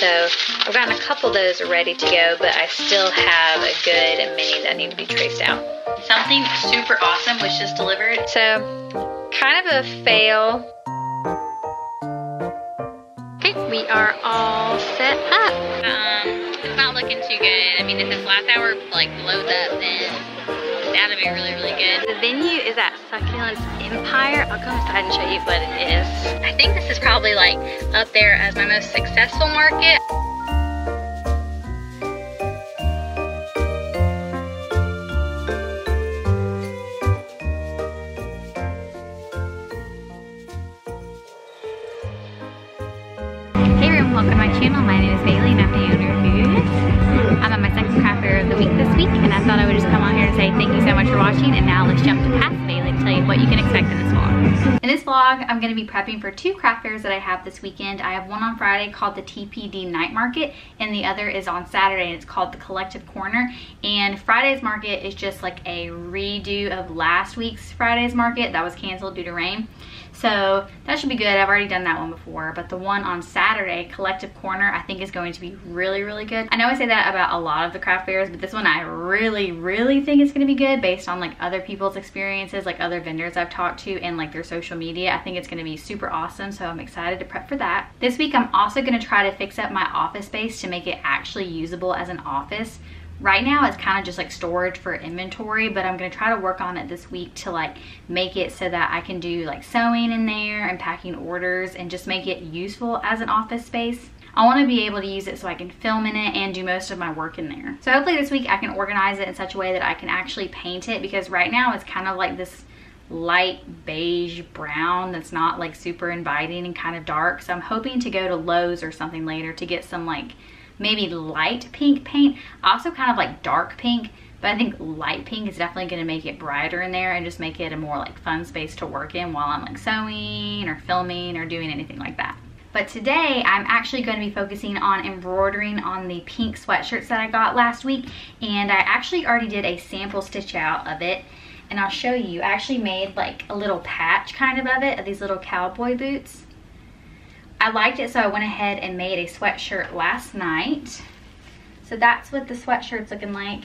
So I've gotten a couple of those ready to go, but I still have a good many that need to be traced out. Something super awesome was just delivered. So kind of a fail. Okay, we are all set up. It's not looking too good. I mean, if this last hour like blows up, then that'll be really, really good. The venue is at Succulent Empire. I'll go inside and show you what it is. I think this is probably like up there as my most successful market. Hey everyone, welcome to my channel. My name is Bailey and I'm the owner of Goo Goo Goods. I'm at my second craft fair of the week this week, and I thought I would just come on here and say thank you so much for watching, and now let's jump to past Bailey to tell you what you can expect in this vlog. In this vlog, I'm going to be prepping for two craft fairs that I have this weekend. I have one on Friday called the TPD Night Market, and the other is on Saturday, and it's called the Collective Corner. And Friday's market is just like a redo of last week's Friday's market that was canceled due to rain. So that should be good. I've already done that one before, but the one on Saturday, Collective Corner, I think is going to be really, really good. I know I say that about a lot of the craft fairs, but this one I really, really think it's going to be good based on like other people's experiences, like other vendors I've talked to and like their social media. I think it's going to be super awesome. So I'm excited to prep for that. This week, I'm also going to try to fix up my office space to make it actually usable as an office. Right now it's kind of just like storage for inventory, but I'm gonna try to work on it this week to like make it so that I can do like sewing in there and packing orders and just make it useful as an office space. I want to be able to use it so I can film in it and do most of my work in there. So hopefully this week I can organize it in such a way that I can actually paint it, because right now it's kind of like this light beige brown that's not like super inviting and kind of dark. So I'm hoping to go to Lowe's or something later to get some like maybe light pink paint. I also kind of like dark pink, but I think light pink is definitely going to make it brighter in there and just make it a more like fun space to work in while I'm like sewing or filming or doing anything like that. But today I'm actually going to be focusing on embroidering on the pink sweatshirts that I got last week, and I actually already did a sample stitch out of it, and I'll show you. I actually made like a little patch kind of it of these little cowboy boots. I liked it, so I went ahead and made a sweatshirt last night. So that's what the sweatshirt's looking like.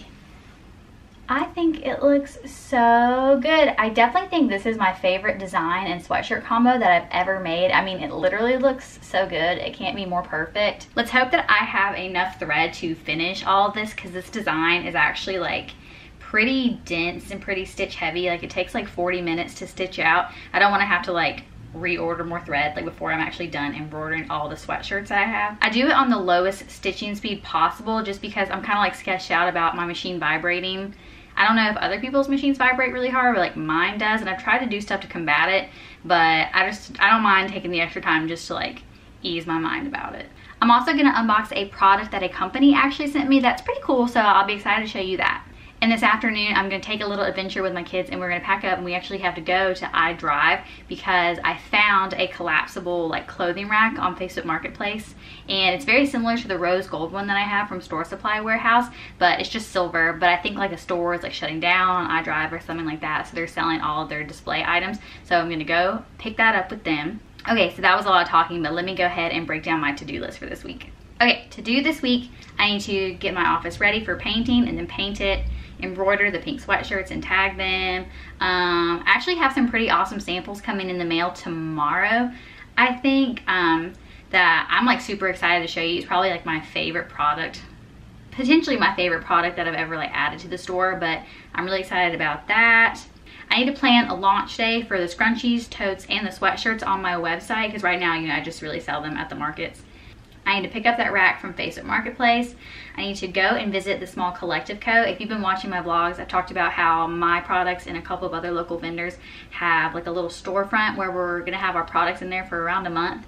I think it looks so good. I definitely think this is my favorite design and sweatshirt combo that I've ever made. I mean, it literally looks so good. It can't be more perfect. Let's hope that I have enough thread to finish all this, because this design is actually like pretty dense and pretty stitch heavy. Like it takes like 40 minutes to stitch out. I don't want to have to like reorder more thread like before I'm actually done embroidering all the sweatshirts I have. I do it on the lowest stitching speed possible, just because I'm kind of like sketched out about my machine vibrating. I don't know if other people's machines vibrate really hard, but like mine does, and I've tried to do stuff to combat it, but I don't mind taking the extra time just to like ease my mind about it. I'm also going to unbox a product that a company actually sent me that's pretty cool, so I'll be excited to show you that. And this afternoon, I'm going to take a little adventure with my kids, and we're going to pack up, and we actually have to go to I-Drive because I found a collapsible like clothing rack on Facebook Marketplace, and it's very similar to the rose gold one that I have from Store Supply Warehouse, but it's just silver. But I think like a store is like shutting down on I-Drive or something like that, so they're selling all of their display items. So I'm going to go pick that up with them. Okay, so that was a lot of talking, but let me go ahead and break down my to-do list for this week. Okay, to do this week, I need to get my office ready for painting and then paint it, embroider the pink sweatshirts and tag them. I actually have some pretty awesome samples coming in the mail tomorrow, I think, that I'm like super excited to show you. It's probably like my favorite product, potentially my favorite product that I've ever like added to the store, but I'm really excited about that. I need to plan a launch day for the scrunchies, totes, and the sweatshirts on my website, because right now, you know, I just really sell them at the markets. I need to pick up that rack from Facebook Marketplace. I need to go and visit the Small Collective Co. If you've been watching my vlogs, I've talked about how my products and a couple of other local vendors have like a little storefront where we're gonna have our products in there for around a month.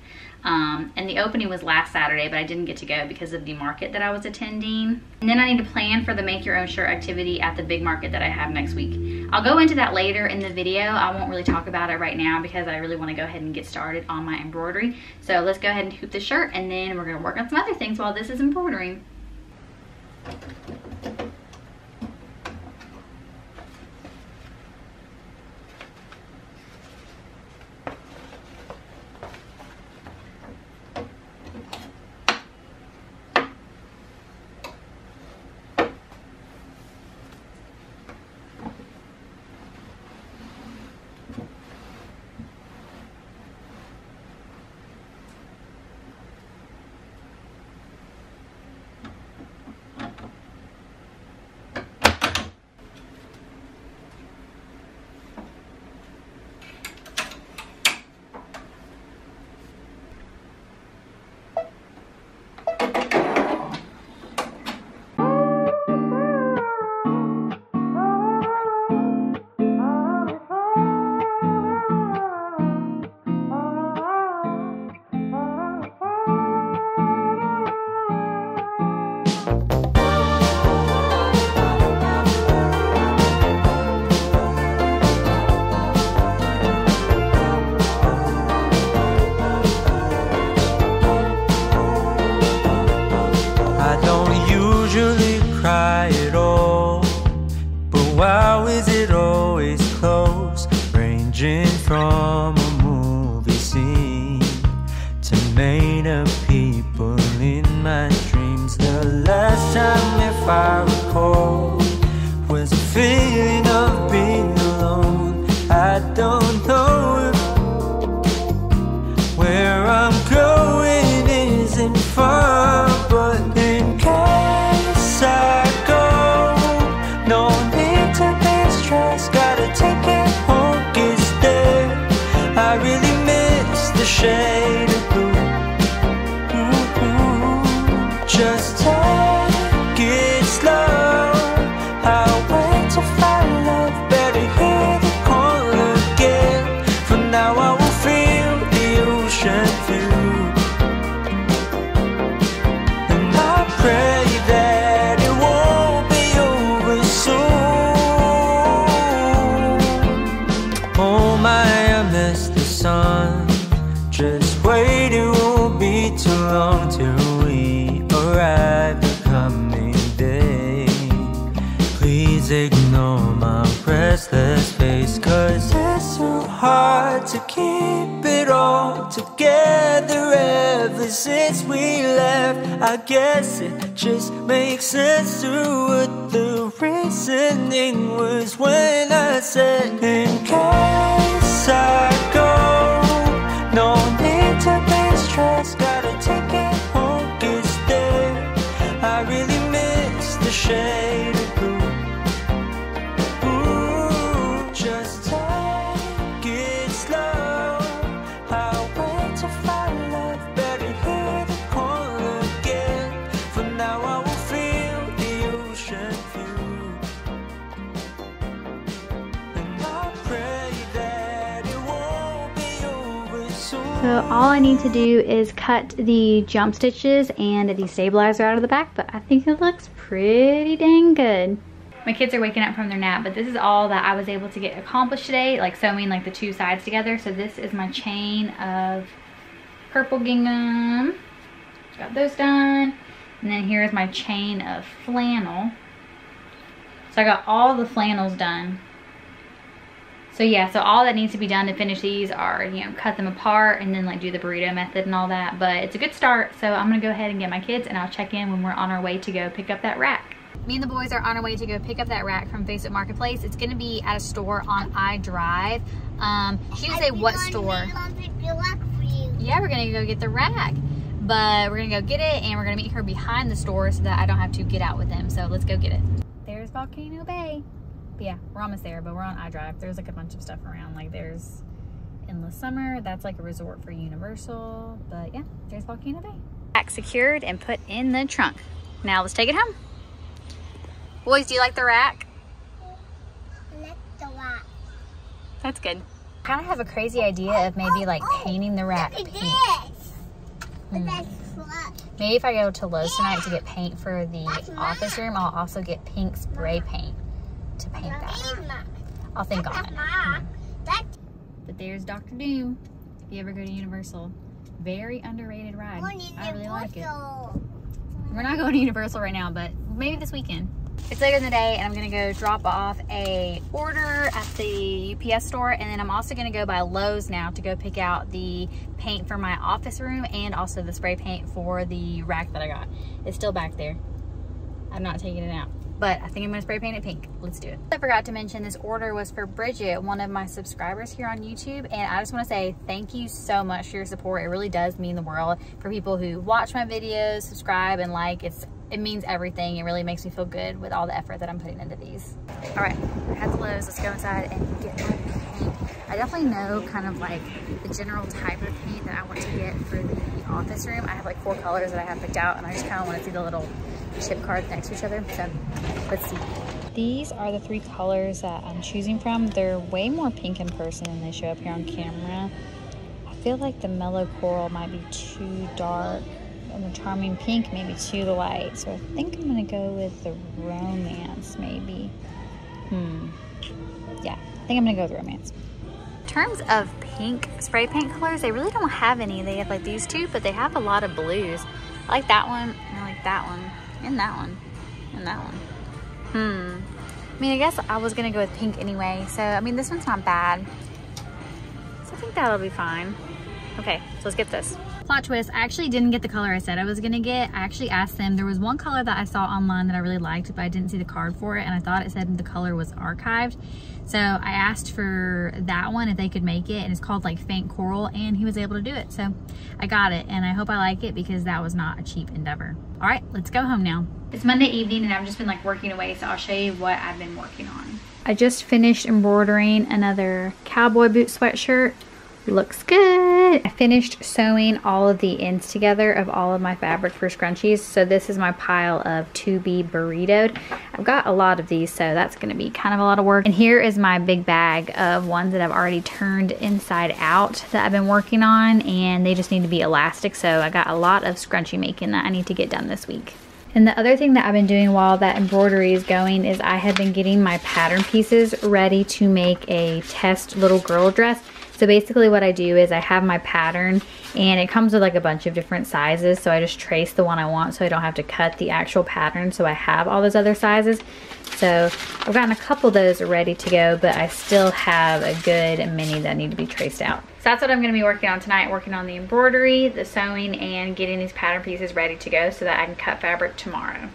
And the opening was last Saturday, but I didn't get to go because of the market that I was attending. And then I need to plan for the make your own shirt activity at the big market that I have next week. I'll go into that later in the video. I won't really talk about it right now because I really want to go ahead and get started on my embroidery. So let's go ahead and hoop the shirt, and then we're going to work on some other things while this is embroidering. shade of blue. Ooh, ooh. Just take it slow. I'll wait to find love. Better hear the call again. For now I will feel the ocean view. And I pray that it won't be over soon. Oh my, I miss the sun. Just wait, it won't be too long till we arrive the coming day. Please ignore my restless face, cause it's so hard to keep it all together. Ever since we left, I guess it just makes sense to what the reasoning was when I said, in case I go. No need to be stressed, gotta take it home, it's there. I really miss the shade of blue. Ooh, just take it slow. I'll wait to find love, better hear the call again. For now I will feel the ocean view. And I pray that it won't be over soon. So all I need to do is cut the jump stitches and the stabilizer out of the back, but I think it looks pretty dang good. My kids are waking up from their nap, but this is all that I was able to get accomplished today, like sewing like the two sides together. So this is my chain of purple gingham. Got those done. And then here is my chain of flannel. So I got all the flannels done. So yeah, so all that needs to be done to finish these are, you know, cut them apart and then like do the burrito method and all that. But it's a good start. So I'm gonna go ahead and get my kids and I'll check in when we're on our way to go pick up that rack. Me and the boys are on our way to go pick up that rack from Facebook Marketplace. It's gonna be at a store on I-Drive. She didn't say what store. Yeah, we're gonna go get the rack. But we're gonna go get it and we're gonna meet her behind the store so that I don't have to get out with them. So let's go get it. There's Volcano Bay. But yeah, we're almost there, but we're on I-Drive. There's like a bunch of stuff around. Like there's Endless Summer. That's like a resort for Universal. But yeah, there's Volcano Bay. Rack secured and put in the trunk. Now let's take it home. Boys, do you like the rack? I like the rack. That's good. I kind of have a crazy idea of maybe like painting the rack. Look at this. Maybe if I go to Lowe's tonight to get paint for the office room, I'll also get pink spray paint to paint that. I'll think on it. But there's Dr. Doom. If you ever go to Universal, very underrated ride. I really like it. We're not going to Universal right now, but maybe this weekend. It's later in the day and I'm gonna go drop off a order at the UPS store, and then I'm also gonna go by Lowe's now to go pick out the paint for my office room and also the spray paint for the rack that I got. It's still back there. I'm not taking it out, but I think I'm gonna spray paint it pink. Let's do it. I forgot to mention this order was for Bridget, one of my subscribers here on YouTube, and I just wanna say thank you so much for your support. It really does mean the world for people who watch my videos, subscribe, and like. It means everything. It really makes me feel good with all the effort that I'm putting into these. All right, I had the Lowe's. Let's go inside and get my paint. I definitely know kind of like the general type of paint that I want to get for the office room. I have like 4 colors that I have picked out, and I just kind of want to see the little chip cards next to each other. So let's see. These are the 3 colors that I'm choosing from. They're way more pink in person than they show up here on camera. I feel like the mellow coral might be too dark. The charming pink maybe too light, so I think I'm gonna go with the romance maybe. Yeah, I think I'm gonna go with romance. In terms of pink spray paint colors, they really don't have any. They have like these 2, but they have a lot of blues. I like that one, and I like that one, and that one, and that one. I mean, I guess I was gonna go with pink anyway, so I mean this one's not bad, so I think that'll be fine. Okay, so let's get this. Plot twist, I actually didn't get the color I said I was gonna get. I actually asked them. There was one color that I saw online that I really liked, but I didn't see the card for it, and I thought it said the color was archived. So I asked for that one if they could make it, and it's called like Faint Coral, and he was able to do it. So I got it, and I hope I like it because that was not a cheap endeavor. All right, let's go home now. It's Monday evening, and I've just been like working away, so I'll show you what I've been working on. I just finished embroidering another cowboy boot sweatshirt Looks good. I finished sewing all of the ends together of all of my fabric for scrunchies. So this is my pile of to be burritoed. I've got a lot of these, so that's going to be kind of a lot of work. And here is my big bag of ones that I've already turned inside out that I've been working on, and they just need to be elastic. So I got a lot of scrunchie making that I need to get done this week. And the other thing that I've been doing while that embroidery is going is I have been getting my pattern pieces ready to make a test little girl dress. So basically what I do is I have my pattern, and it comes with like a bunch of different sizes. So I just trace the one I want so I don't have to cut the actual pattern. So I have all those other sizes. So I've gotten a couple of those ready to go, but I still have a good many that need to be traced out. So that's what I'm going to be working on tonight, working on the embroidery, the sewing, and getting these pattern pieces ready to go so that I can cut fabric tomorrow.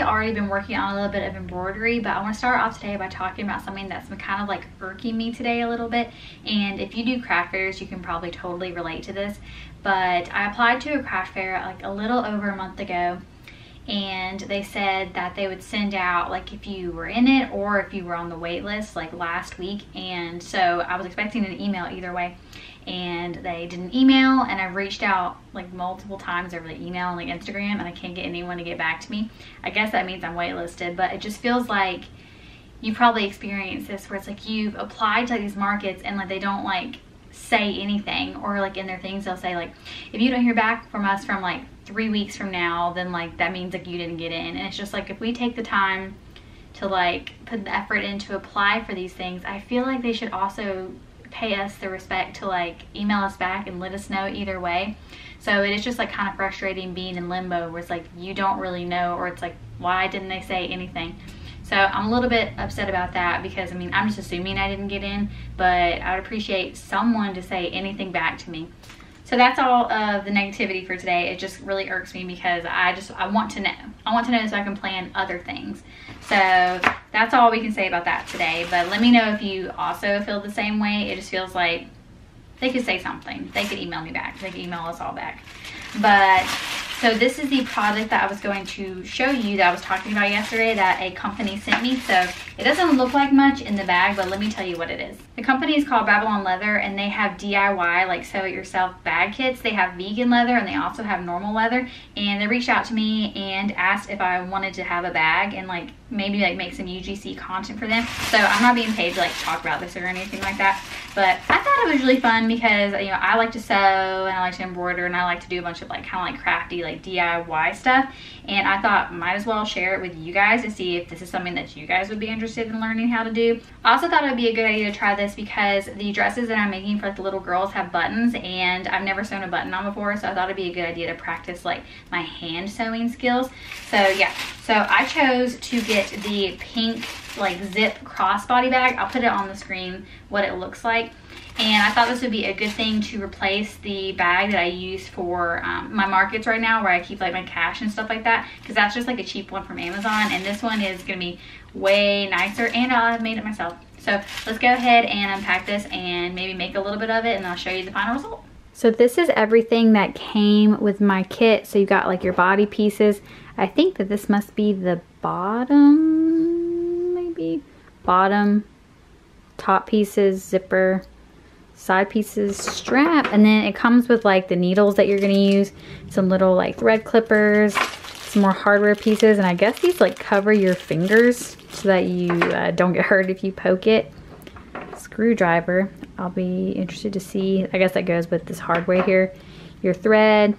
Already been working on a little bit of embroidery, but I want to start off today by talking about something that's been kind of like irking me today a little bit. And if you do craft fairs, you can probably totally relate to this, but I applied to a craft fair like a little over a month ago, and they said that they would send out like if you were in it or if you were on the wait list like last week. And so I was expecting an email either way, and they didn't email, and I've reached out like multiple times over the email and like Instagram, and I can't get anyone to get back to me. I guess that means I'm waitlisted, but it just feels like you probably experience this where it's like you've applied to like, these markets, and like they don't like say anything, or like in their things they'll say like if you don't hear back from us from like 3 weeks from now, then like that means like you didn't get in. And it's just like if we take the time to like put the effort in to apply for these things, I feel like they should also pay us the respect to like email us back and let us know either way. So it is just like kind of frustrating being in limbo where it's like you don't really know, or it's like why didn't they say anything. So I'm a little bit upset about that, because I mean I'm just assuming I didn't get in, but I would appreciate someone to say anything back to me. So that's all of the negativity for today. It just really irks me because I want to know. I want to know so I can plan other things. So that's all we can say about that today. But let me know if you also feel the same way. It just feels like they could say something. They could email me back. They could email us all back. But so this is the product that I was going to show you that I was talking about yesterday that a company sent me. So it doesn't look like much in the bag, but let me tell you what it is. The company is called Babylon Leather, and they have DIY, like sew-it-yourself bag kits. They have vegan leather, and they also have normal leather. And they reached out to me and asked if I wanted to have a bag and like maybe like make some UGC content for them. So I'm not being paid to like talk about this or anything like that. But I thought it was really fun because, you know, I like to sew and I like to embroider and I like to do a bunch of like kind of like crafty like DIY stuff. And I thought might as well share it with you guys to see if this is something that you guys would be interested in learning how to do. I also thought it would be a good idea to try this because the dresses that I'm making for like the little girls have buttons, and I've never sewn a button on before, so I thought it'd be a good idea to practice like my hand sewing skills. So yeah, so I chose to get the pink like zip crossbody bag. I'll put it on the screen what it looks like. And I thought this would be a good thing to replace the bag that I use for my markets right now where I keep like my cash and stuff like that, because that's just like a cheap one from Amazon, and this one is gonna be way nicer, and I've made it myself. So let's go ahead and unpack this and maybe make a little bit of it, and I'll show you the final result. So this is everything that came with my kit. So you got like your body pieces. I think that this must be the bottom, maybe? Bottom, top pieces, zipper, side pieces, strap, and then it comes with like the needles that you're gonna use, some little like thread clippers, some more hardware pieces, and I guess these like cover your fingers so that you don't get hurt if you poke it. It's screwdriver. I'll be interested to see. I guess that goes with this hardware here. Your thread,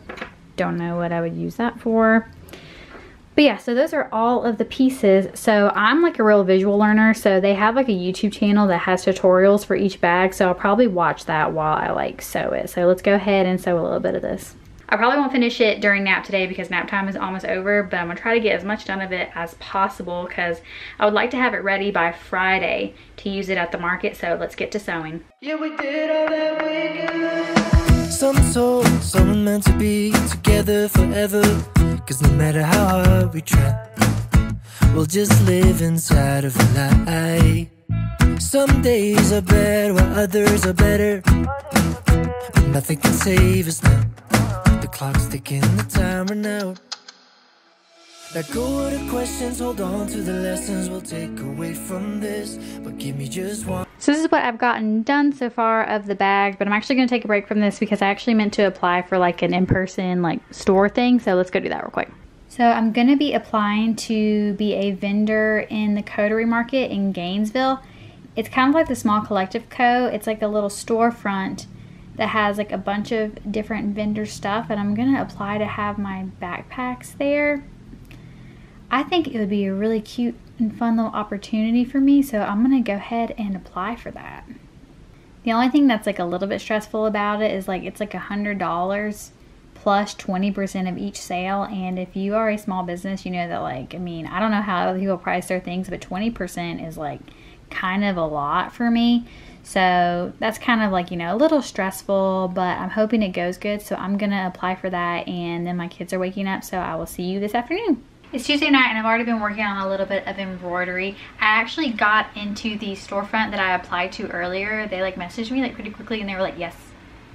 don't know what I would use that for. But yeah, so those are all of the pieces. So I'm like a real visual learner, so they have like a YouTube channel that has tutorials for each bag, so I'll probably watch that while I like sew it. So let's go ahead and sew a little bit of this. I probably won't finish it during nap today because nap time is almost over, but I'm gonna try to get as much done of it as possible because I would like to have it ready by Friday to use it at the market. So let's get to sewing. Yeah, we did all that we knew. Some soul, someone meant to be together forever, because no matter how hard we try, we'll just live inside of a lie. Some days are bad while others are better, but nothing can save us now. Clock's ticking, the timer now. Let go of the questions, hold on to the lessons we'll take away from this, but give me just one. So this is what I've gotten done so far of the bag, but I'm actually going to take a break from this because I actually meant to apply for like an in-person like store thing, so let's go do that real quick. So I'm going to be applying to be a vendor in the Coterie Market in Gainesville. It's kind of like the Small Collective Co. It's like a little storefront that has like a bunch of different vendor stuff, and I'm gonna apply to have my backpacks there. I think it would be a really cute and fun little opportunity for me, so I'm gonna go ahead and apply for that. The only thing that's like a little bit stressful about it is like it's like $100 plus 20% of each sale, and if you are a small business, you know that like, I mean, I don't know how other people price their things, but 20% is like kind of a lot for me. So that's kind of like, you know, a little stressful, but I'm hoping it goes good. So I'm going to apply for that, and then my kids are waking up, so I will see you this afternoon. It's Tuesday night and I've already been working on a little bit of embroidery. I actually got into the storefront that I applied to earlier. They like messaged me like pretty quickly and they were like, yes,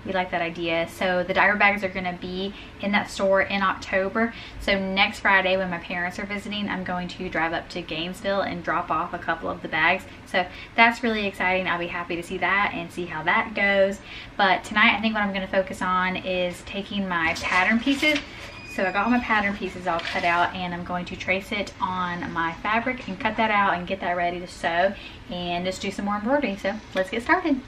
we like that idea. So the diaper bags are going to be in that store in October. So next Friday when my parents are visiting, I'm going to drive up to Gainesville and drop off a couple of the bags. So that's really exciting. I'll be happy to see that and see how that goes. But tonight I think what I'm going to focus on is taking my pattern pieces. So I got all my pattern pieces all cut out, and I'm going to trace it on my fabric and cut that out and get that ready to sew and just do some more embroidery. So let's get started.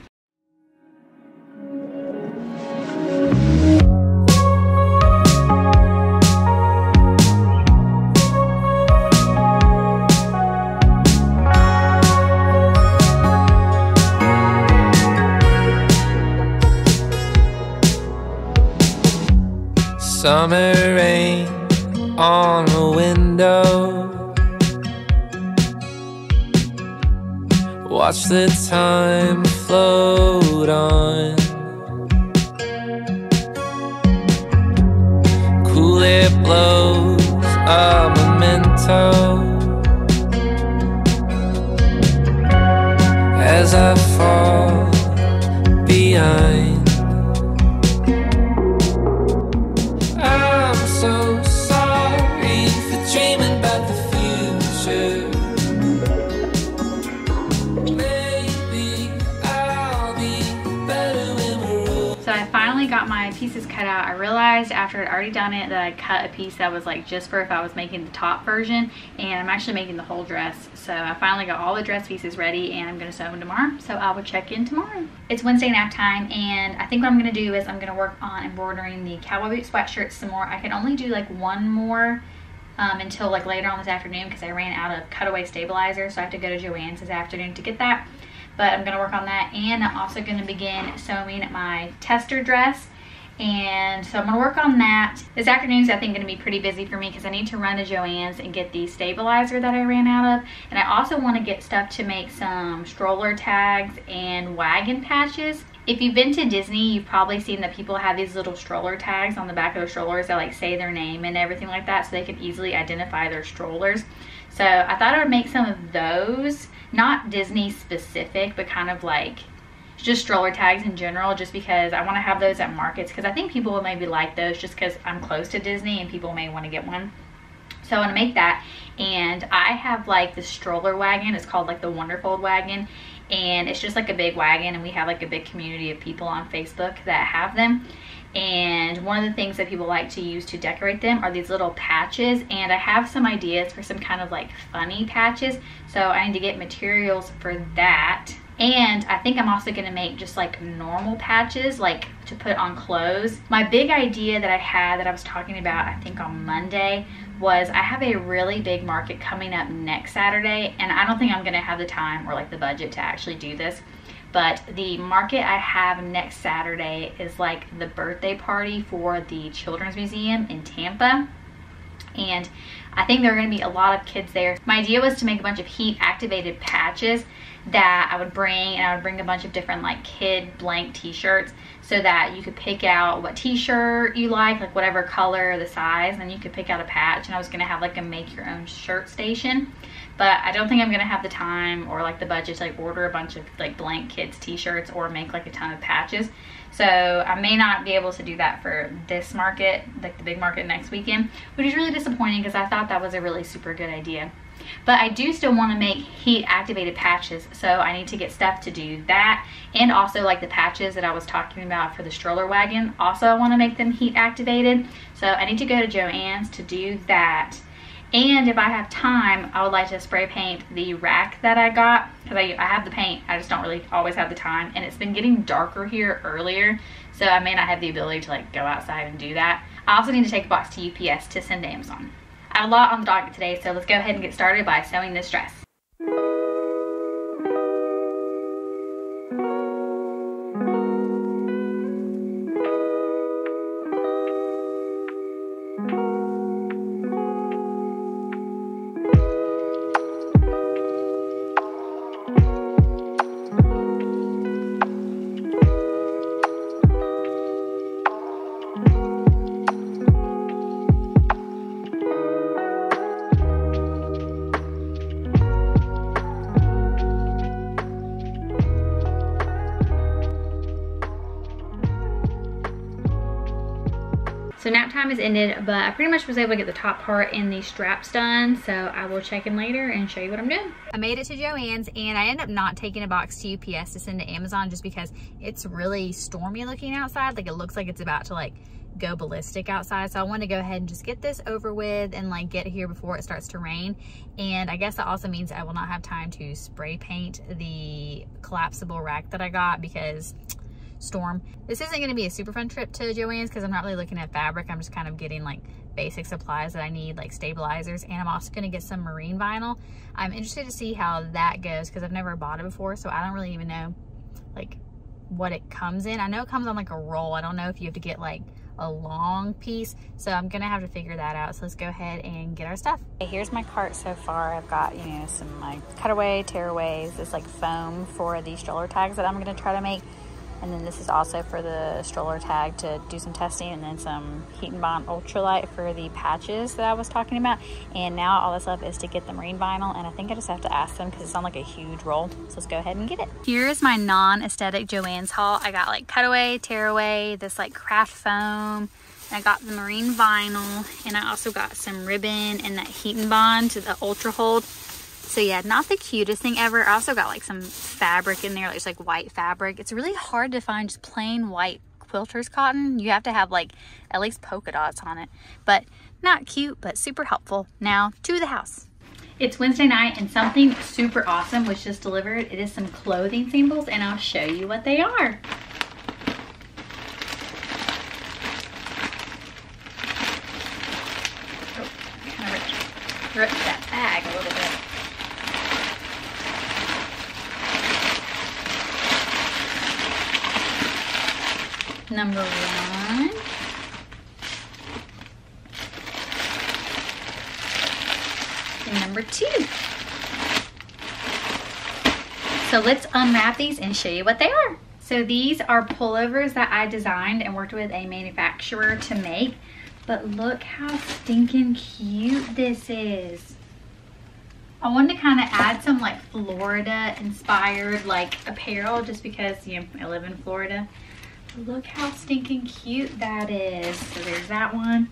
Summer rain on the window. Watch the time float on. Cool air blows a memento as I fall behind. Got my pieces cut out. I realized after I'd already done it that I cut a piece that was like just for if I was making the top version, and I'm actually making the whole dress. So I finally got all the dress pieces ready, and I'm gonna sew them tomorrow, so I will check in tomorrow. It's Wednesday nap time, and I think what I'm gonna do is I'm gonna work on embroidering the cowboy boot sweatshirt some more. I can only do like one more until like later on this afternoon because I ran out of cutaway stabilizer, so I have to go to Joann's this afternoon to get that. But I'm gonna work on that, and I'm also gonna begin sewing my tester dress. And so I'm gonna work on that. This afternoon's I think gonna be pretty busy for me because I need to run to Joann's and get the stabilizer that I ran out of. And I also wanna get stuff to make some stroller tags and wagon patches. If you've been to Disney, you've probably seen that people have these little stroller tags on the back of their strollers that like say their name and everything like that so they can easily identify their strollers. So I thought I would make some of those, not Disney specific, but kind of like just stroller tags in general, just because I want to have those at markets because I think people will maybe like those just because I'm close to Disney and people may want to get one. So I want to make that, and I have like the stroller wagon. It's called like the Wonderfold wagon, and it's just like a big wagon, and we have like a big community of people on Facebook that have them. And one of the things that people like to use to decorate them are these little patches, and I have some ideas for some kind of like funny patches, so I need to get materials for that. And I think I'm also gonna make just like normal patches, like to put on clothes. My big idea that I had that I was talking about, I think on Monday, was I have a really big market coming up next Saturday, and I don't think I'm gonna have the time or like the budget to actually do this. But the market I have next Saturday is like the birthday party for the Children's Museum in Tampa. And I think there are gonna be a lot of kids there. My idea was to make a bunch of heat activated patches that I would bring, and I would bring a bunch of different like kid blank t-shirts so that you could pick out what t-shirt you like whatever color, the size, and then you could pick out a patch. And I was gonna have like a make your own shirt station, but I don't think I'm gonna have the time or like the budget to like order a bunch of like blank kids t-shirts or make like a ton of patches. So I may not be able to do that for this market, like the big market next weekend, which is really disappointing because I thought that was a really super good idea. But I do still want to make heat activated patches, so I need to get stuff to do that. And also like the patches that I was talking about for the stroller wagon, also I want to make them heat activated, so I need to go to Joann's to do that. And if I have time, I would like to spray paint the rack that I got, because I have the paint, I just don't really always have the time, and it's been getting darker here earlier, so I may not have the ability to like go outside and do that. I also need to take a box to UPS to send to Amazon. I have a lot on the docket today, so let's go ahead and get started by sewing this dress. So nap time is ended, but I pretty much was able to get the top part and the straps done, so I will check in later and show you what I'm doing. I made it to Joann's, and I ended up not taking a box to UPS to send to Amazon just because it's really stormy looking outside. Like it looks like it's about to like go ballistic outside, so I want to go ahead and just get this over with and like get here before it starts to rain. And I guess that also means I will not have time to spray paint the collapsible rack that I got because storm. This isn't going to be a super fun trip to Joann's because I'm not really looking at fabric. I'm just kind of getting like basic supplies that I need, like stabilizers, and I'm also going to get some marine vinyl. I'm interested to see how that goes because I've never bought it before, so I don't really even know like what it comes in. I know it comes on like a roll. I don't know if you have to get like a long piece, so I'm gonna have to figure that out. So let's go ahead and get our stuff. Okay, here's my cart so far. I've got, you know, some like cutaway, tearaways, this like foam for the stroller tags that I'm gonna try to make. And then this is also for the stroller tag to do some testing, and then some heat and bond ultralight for the patches that I was talking about. And now all that's left is to get the marine vinyl, and I think I just have to ask them because it's on like a huge roll. So let's go ahead and get it. Here is my non-aesthetic Joann's haul. I got like cutaway, tearaway, this like craft foam. I got the marine vinyl, and I also got some ribbon and that heat and bond to the ultra hold. So yeah, not the cutest thing ever. I also got like some fabric in there, like just like white fabric. It's really hard to find just plain white quilter's cotton. You have to have like at least polka dots on it. But not cute, but super helpful. Now to the house. It's Wednesday night, and something super awesome was just delivered. It is some clothing samples, and I'll show you what they are. Oh, kind of ripped that bag a little bit. Number one. And number two. So let's unwrap these and show you what they are. So these are pullovers that I designed and worked with a manufacturer to make. But look how stinking cute this is. I wanted to kind of add some like Florida inspired like apparel just because, you know, I live in Florida. Look how stinking cute that is. So there's that one.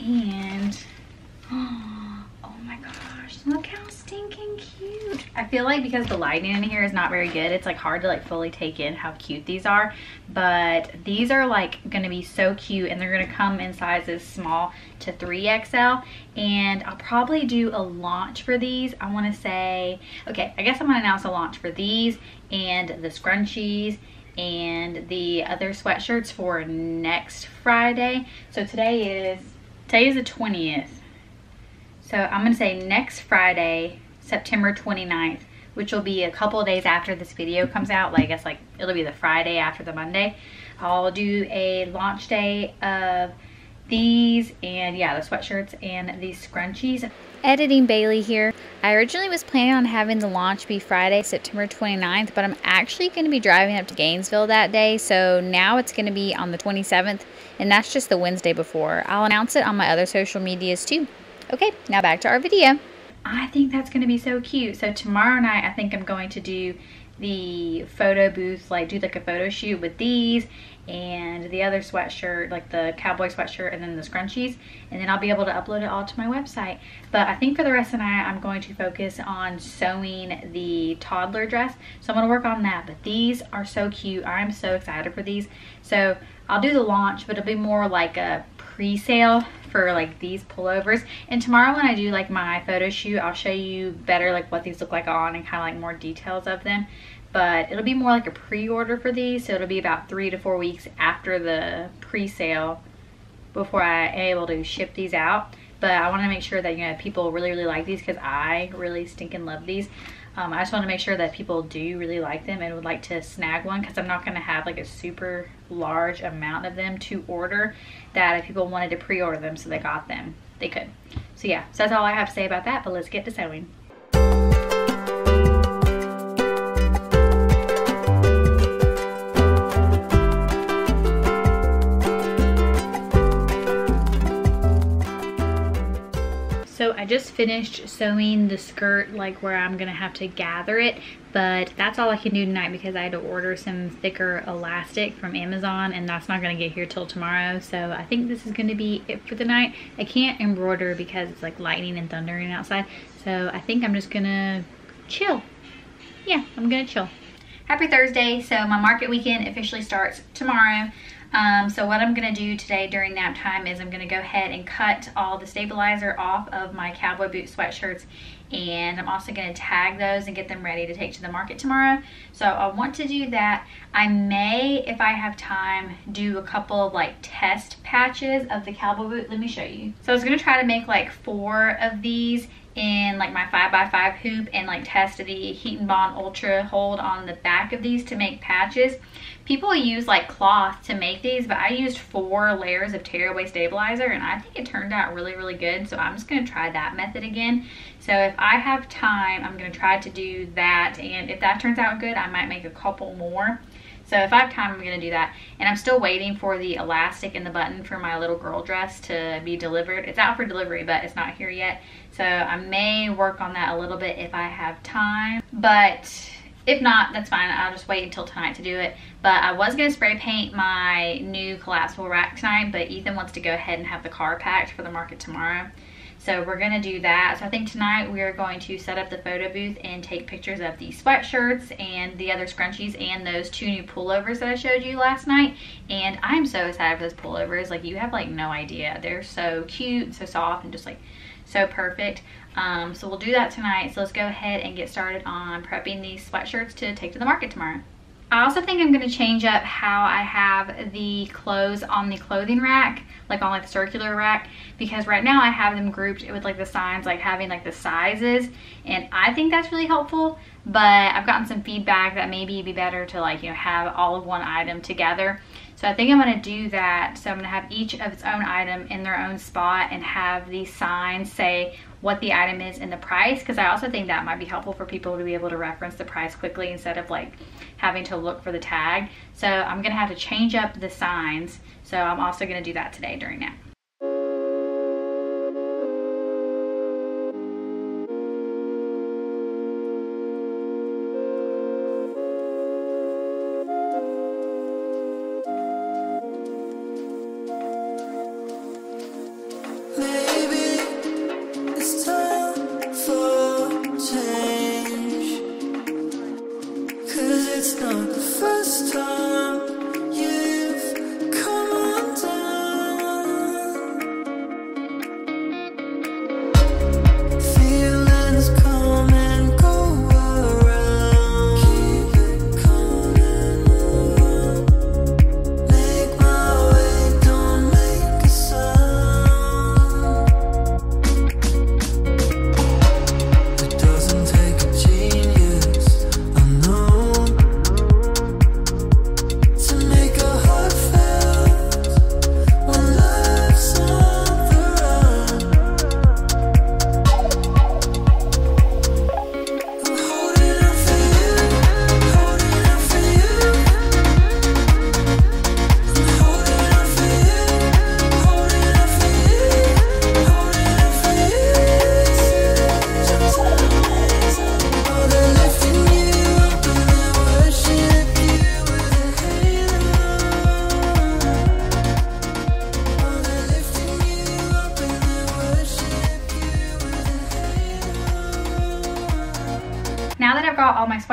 And oh my gosh, look how stinking cute. I feel like because the lighting in here is not very good, it's like hard to like fully take in how cute these are, but these are like gonna be so cute, and they're gonna come in sizes small to 3XL, and I'll probably do a launch for these. I want to say, okay, I guess I'm gonna announce a launch for these and the scrunchies and the other sweatshirts for next Friday. So today is the 20th, so I'm gonna say next Friday, September 29th, which will be a couple of days after this video comes out, like I guess like it'll be the Friday after the Monday. I'll do a launch day of these and yeah, the sweatshirts and these scrunchies. Editing Bailey here. I originally was planning on having the launch be Friday, September 29th, but I'm actually going to be driving up to Gainesville that day, so now it's going to be on the 27th, and that's just the Wednesday before. I'll announce it on my other social medias too. Okay, now back to our video. I think that's going to be so cute. So tomorrow night, I think I'm going to do the photo booth, like do like a photo shoot with these and the other sweatshirt, like the cowboy sweatshirt, and then the scrunchies, and then I'll be able to upload it all to my website. But I think for the rest of the night, I'm going to focus on sewing the toddler dress, so I'm going to work on that. But these are so cute, I'm so excited for these. So I'll do the launch, but it'll be more like a pre-sale for like these pullovers, and tomorrow when I do like my photo shoot, I'll show you better like what these look like on and kind of like more details of them. But it'll be more like a pre-order for these, so it'll be about 3 to 4 weeks after the pre-sale before I am able to ship these out. But I want to make sure that, you know, people really, really like these, because I really stinking love these. I just want to make sure that people do really like them and would like to snag one, because I'm not going to have like a super large amount of them to order, that if people wanted to pre-order them so they got them, they could. So yeah, so that's all I have to say about that, but let's get to sewing. So I just finished sewing the skirt, like where I'm gonna have to gather it, but that's all I can do tonight because I had to order some thicker elastic from Amazon, and that's not gonna get here till tomorrow. So I think this is gonna be it for the night. I can't embroider because it's like lightning and thundering outside, so I think I'm just gonna chill. Yeah, I'm gonna chill. Happy Thursday. So my market weekend officially starts tomorrow. So what I'm gonna do today during nap time is I'm gonna go ahead and cut all the stabilizer off of my cowboy boot sweatshirts, and I'm also gonna tag those and get them ready to take to the market tomorrow. So I want to do that. I may, if I have time, do a couple of like test patches of the cowboy boot. Let me show you. So I was gonna try to make like 4 of these in like my 5x5 hoop, and like test the Heat and Bond Ultra hold on the back of these to make patches. People use like cloth to make these, but I used 4 layers of tearaway stabilizer, and I think it turned out really, really good. So I'm just gonna try that method again. So if I have time, I'm gonna try to do that, and if that turns out good, I might make a couple more. So if I have time, I'm gonna do that. And I'm still waiting for the elastic and the button for my little girl dress to be delivered. It's out for delivery, but it's not here yet. So I may work on that a little bit if I have time, but if not, that's fine. I'll just wait until tonight to do it. But I was gonna spray paint my new collapsible rack tonight, but Ethan wants to go ahead and have the car packed for the market tomorrow. So we're gonna do that. So I think tonight we are going to set up the photo booth and take pictures of the sweatshirts and the other scrunchies and those 2 new pullovers that I showed you last night. And I'm so excited for those pullovers. Like, you have like no idea. They're so cute, so soft, and just like so perfect. So we'll do that tonight. So let's go ahead and get started on prepping these sweatshirts to take to the market tomorrow. I also think I'm gonna change up how I have the clothes on the clothing rack, like on like the circular rack, because right now I have them grouped with like the signs, like having like the sizes, and I think that's really helpful. But I've gotten some feedback that maybe it'd be better to, like, you know, have all of one item together. So I think I'm gonna do that. So I'm gonna have each of its own item in their own spot and have the signs say what the item is and the price, because I also think that might be helpful for people to be able to reference the price quickly instead of like having to look for the tag. So I'm gonna have to change up the signs. So I'm also gonna do that today during nap. Maybe it's time.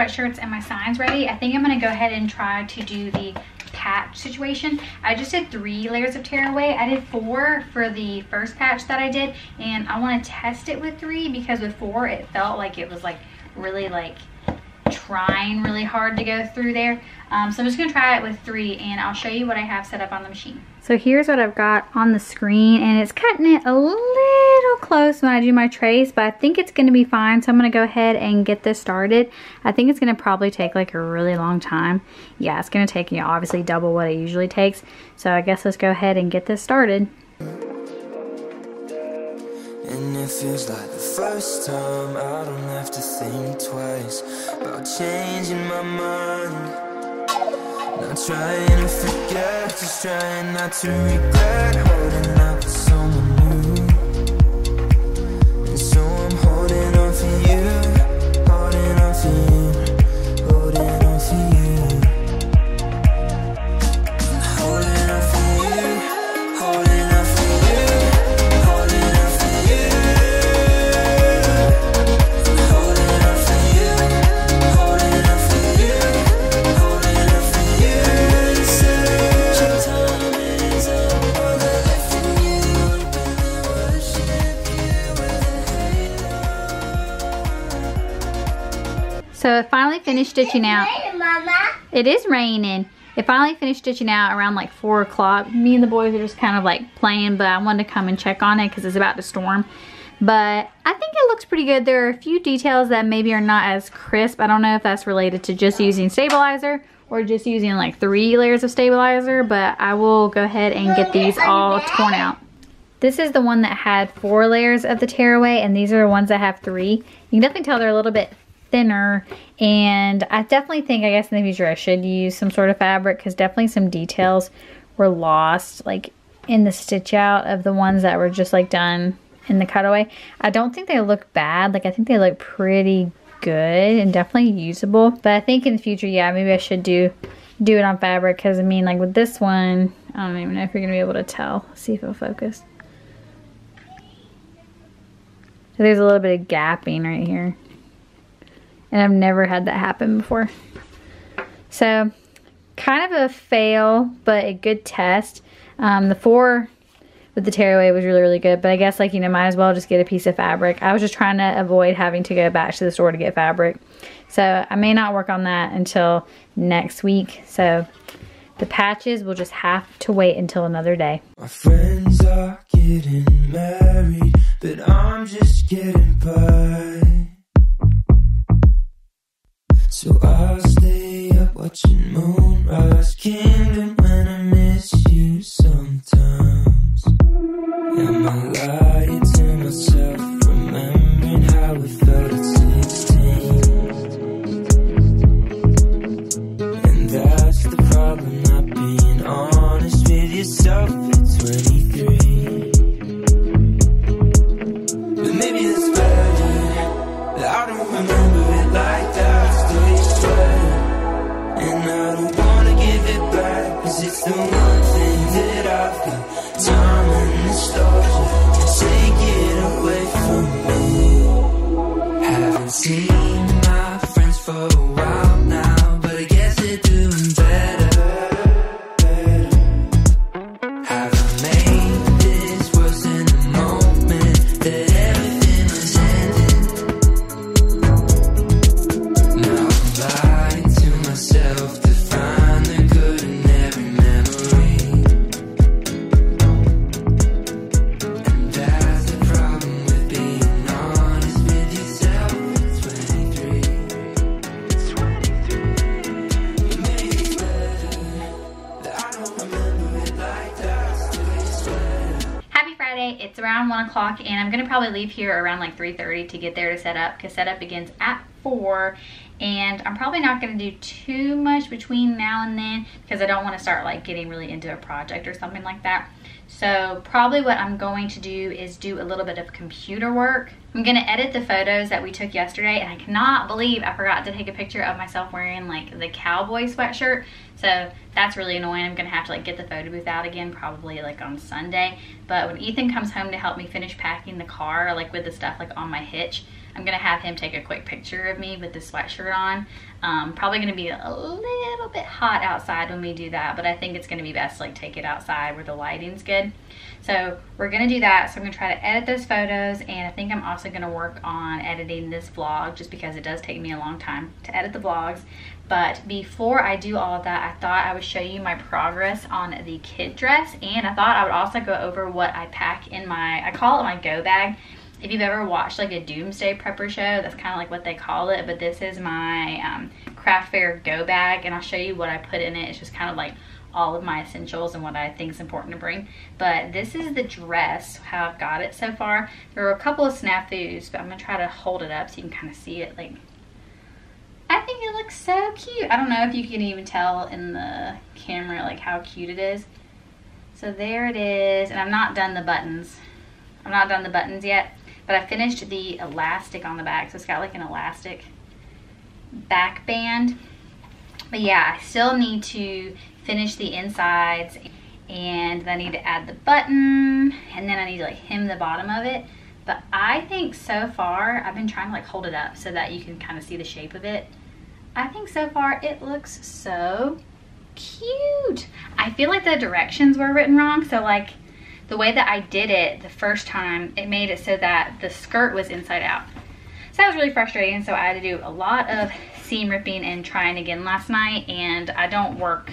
sweatshirts and my signs ready. I think I'm gonna go ahead and try to do the patch situation. I just did 3 layers of tear away. I did 4 for the first patch that I did, and I want to test it with 3 because with 4 it felt like it was like really like trying really hard to go through there. So I'm just gonna try it with 3 and I'll show you what I have set up on the machine. So here's what I've got on the screen, and it's cutting it a little close when I do my trace, but I think it's gonna be fine. So I'm gonna go ahead and get this started. I think it's gonna probably take like a really long time. Yeah, it's gonna take, you know, obviously double what it usually takes. So I guess let's go ahead and get this started. And it feels like the first time I don't have to think twice about changing my mind. Not trying to forget, just trying not to regret holding out for someone new. And so I'm holding on for you, holding on for you, holding on for you. I'm holding on for you, holding on for you. So I finally finished stitching out. It is raining. It finally finished stitching out around like 4 o'clock. Me and the boys are just kind of like playing, but I wanted to come and check on it because it's about to storm. But I think it looks pretty good. There are a few details that maybe are not as crisp. I don't know if that's related to just using stabilizer or just using like 3 layers of stabilizer, but I will go ahead and get these all torn out. This is the one that had 4 layers of the tearaway, and these are the ones that have 3. You can definitely tell they're a little bit thinner, and I definitely think, I guess in the future I should use some sort of fabric because definitely some details were lost like in the stitch out of the ones that were just like done in the cutaway. I don't think they look bad, like I think they look pretty good and definitely usable, but I think in the future, yeah, maybe I should do it on fabric because I mean like with this one, I don't even know if you're gonna be able to tell. Let's see if it'll focus. So there's a little bit of gapping right here. And I've never had that happen before. So kind of a fail, but a good test. The 4 with the tearaway was really, really good, but I guess like, you know, might as well just get a piece of fabric. I was just trying to avoid having to go back to the store to get fabric. So I may not work on that until next week. So the patches will just have to wait until another day. My friends are getting married, but I'm just getting by. So I'll stay up watching moonrise, kingdom when I miss you sometimes. Am I lying to myself, remembering how it felt at 16? And that's the problem, not being honest with yourself at 23. But maybe it's better that I don't remember it like that. And I don't wanna give it back, cause it's the one thing that I've got. Time and nostalgia to take it away from me. Haven't seen my friends for a while now, but I guess they're doing better. And I'm gonna probably leave here around like 3:30 to get there to set up because setup begins at 4, and I'm probably not gonna do too much between now and then because I don't want to start like getting really into a project or something like that. So probably what I'm going to do is do a little bit of computer work. I'm gonna edit the photos that we took yesterday, and I cannot believe I forgot to take a picture of myself wearing like the cowboy sweatshirt. So that's really annoying. I'm gonna have to like get the photo booth out again, probably like on Sunday. But when Ethan comes home to help me finish packing the car, like with the stuff like on my hitch, I'm gonna have him take a quick picture of me with this sweatshirt on. Probably gonna be a little bit hot outside when we do that, but I think it's gonna be best to, like, take it outside where the lighting's good. So we're gonna do that. So I'm gonna try to edit those photos, and I think I'm also gonna work on editing this vlog, just because it does take me a long time to edit the vlogs. But before I do all of that, I thought I would show you my progress on the kid dress, and I thought I would also go over what I pack in my, I call it my go bag. If you've ever watched like a doomsday prepper show, that's kind of like what they call it, but this is my craft fair go bag, and I'll show you what I put in it. It's just kind of like all of my essentials and what I think is important to bring. But this is the dress, how I've got it so far. There were a couple of snafus, but I'm gonna try to hold it up so you can kind of see it. Like, I think it looks so cute. I don't know if you can even tell in the camera like how cute it is. So there it is, and I'm not done the buttons. I'm not done the buttons yet, but I finished the elastic on the back. So it's got like an elastic back band. But yeah, I still need to finish the insides, and I need to add the button, and then I need to like hem the bottom of it. But I think so far, I've been trying to like hold it up so that you can kind of see the shape of it. I think so far it looks so cute. I feel like the directions were written wrong. So like, the way that I did it the first time, it made it so that the skirt was inside out. So that was really frustrating. So I had to do a lot of seam ripping and trying again last night, and I don't work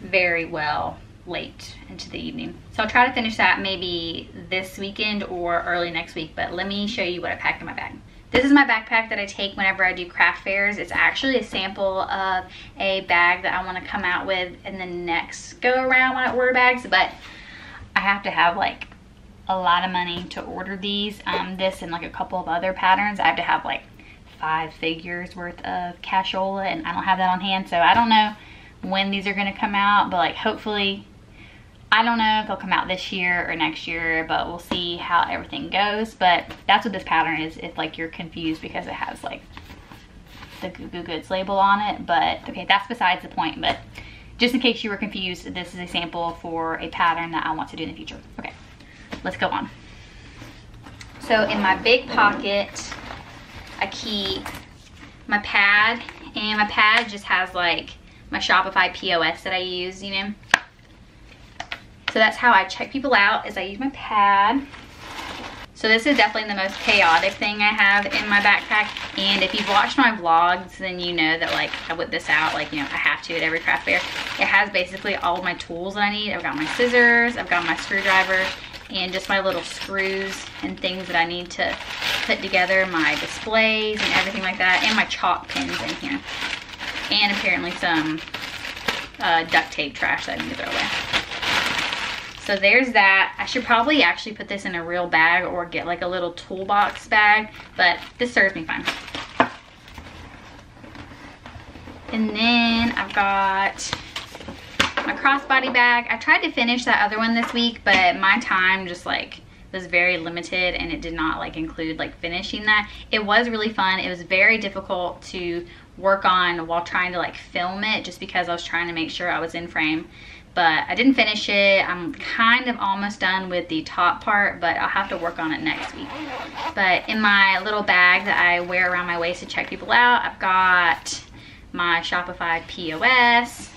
very well late into the evening. So I'll try to finish that maybe this weekend or early next week, but let me show you what I packed in my bag. This is my backpack that I take whenever I do craft fairs. It's actually a sample of a bag that I want to come out with in the next go around when I order bags, but I have to have like a lot of money to order these. This and like a couple of other patterns. I have to have like 5 figures worth of cashola, and I don't have that on hand. So I don't know when these are gonna come out, but like hopefully, I don't know if they'll come out this year or next year, but we'll see how everything goes. But that's what this pattern is, if like you're confused because it has like the Goo Goo Goods label on it. But okay, that's besides the point. But just in case you were confused, this is a sample for a pattern that I want to do in the future. Okay, let's go on. So in my big pocket, I keep my pad, and my pad just has like my Shopify POS that I use, you know? So that's how I check people out, is I use my pad. So this is definitely the most chaotic thing I have in my backpack. And if you've watched my vlogs, then you know that like I whip this out, like, you know, I have to at every craft fair. It has basically all of my tools that I need. I've got my scissors, I've got my screwdriver, and just my little screws and things that I need to put together my displays and everything like that, and my chalk pins in here. And apparently some duct tape trash that I need to throw away. So there's that. I should probably actually put this in a real bag or get like a little toolbox bag, but this serves me fine. And then I've got my crossbody bag. I tried to finish that other one this week, but my time just like was very limited, and it did not like include like finishing that. It was really fun. It was very difficult to work on while trying to like film it, just because I was trying to make sure I was in frame. But I didn't finish it. I'm kind of almost done with the top part, but I'll have to work on it next week. But in my little bag that I wear around my waist to check people out, I've got my Shopify POS.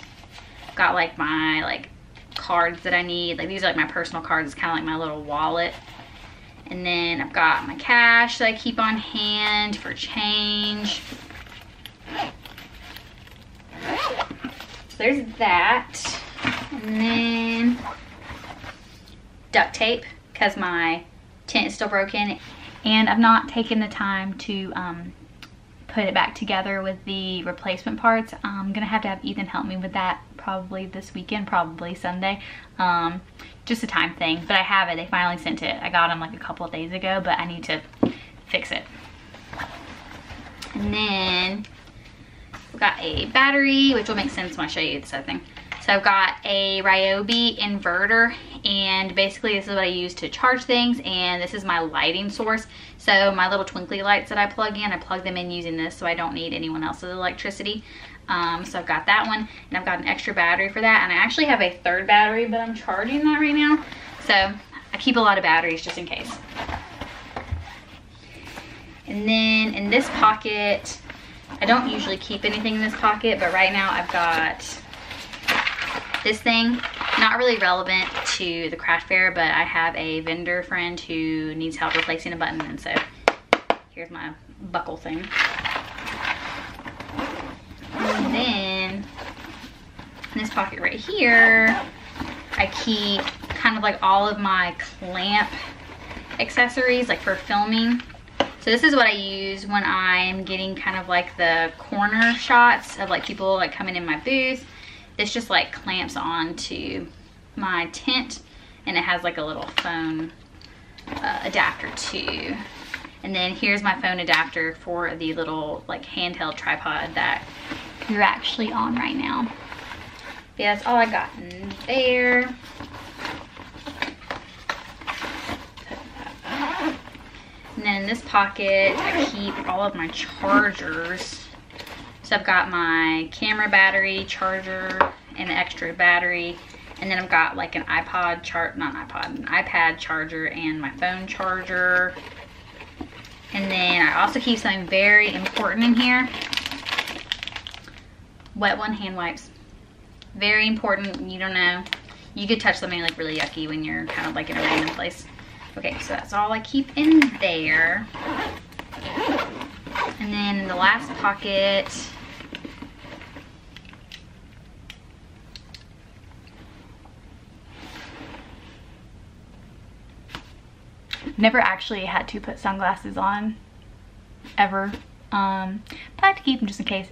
I've got like my like cards that I need. Like, these are like my personal cards. It's kind of like my little wallet. And then I've got my cash that I keep on hand for change. So there's that. And then duct tape, because my tent is still broken, and I've not taken the time to put it back together with the replacement parts. I'm gonna have to have Ethan help me with that, probably this weekend, probably Sunday. Just a time thing, but I have it. They finally sent it. I got them like a couple of days ago, but I need to fix it. And then we got a battery, which will make sense when I show you this other thing. So I've got a Ryobi inverter, and basically this is what I use to charge things, and this is my lighting source. So my little twinkly lights that I plug in, I plug them in using this, so I don't need anyone else's electricity. So I've got that one, and I've got an extra battery for that, and I actually have a third battery, but I'm charging that right now. So I keep a lot of batteries just in case. And then in this pocket, I don't usually keep anything in this pocket, but right now I've got this thing. Not really relevant to the craft fair, but I have a vendor friend who needs help replacing a button, and so here's my buckle thing. And then in this pocket right here, I keep kind of like all of my clamp accessories, like for filming. So this is what I use when I'm getting kind of like the corner shots of like people like coming in my booth. This just like clamps onto my tent, and it has like a little phone adapter too. And then here's my phone adapter for the little like handheld tripod that you're actually on right now. But yeah, that's all I got in there. And then in this pocket, I keep all of my chargers. So I've got my camera battery, charger, and an extra battery. And then I've got like an iPad charger and my phone charger. And then I also keep something very important in here. Wet one hand wipes. Very important. You don't know. You could touch something like really yucky when you're kind of like in a random place. Okay, so that's all I keep in there. And then in the last pocket, never actually had to put sunglasses on ever, but I have to keep them just in case.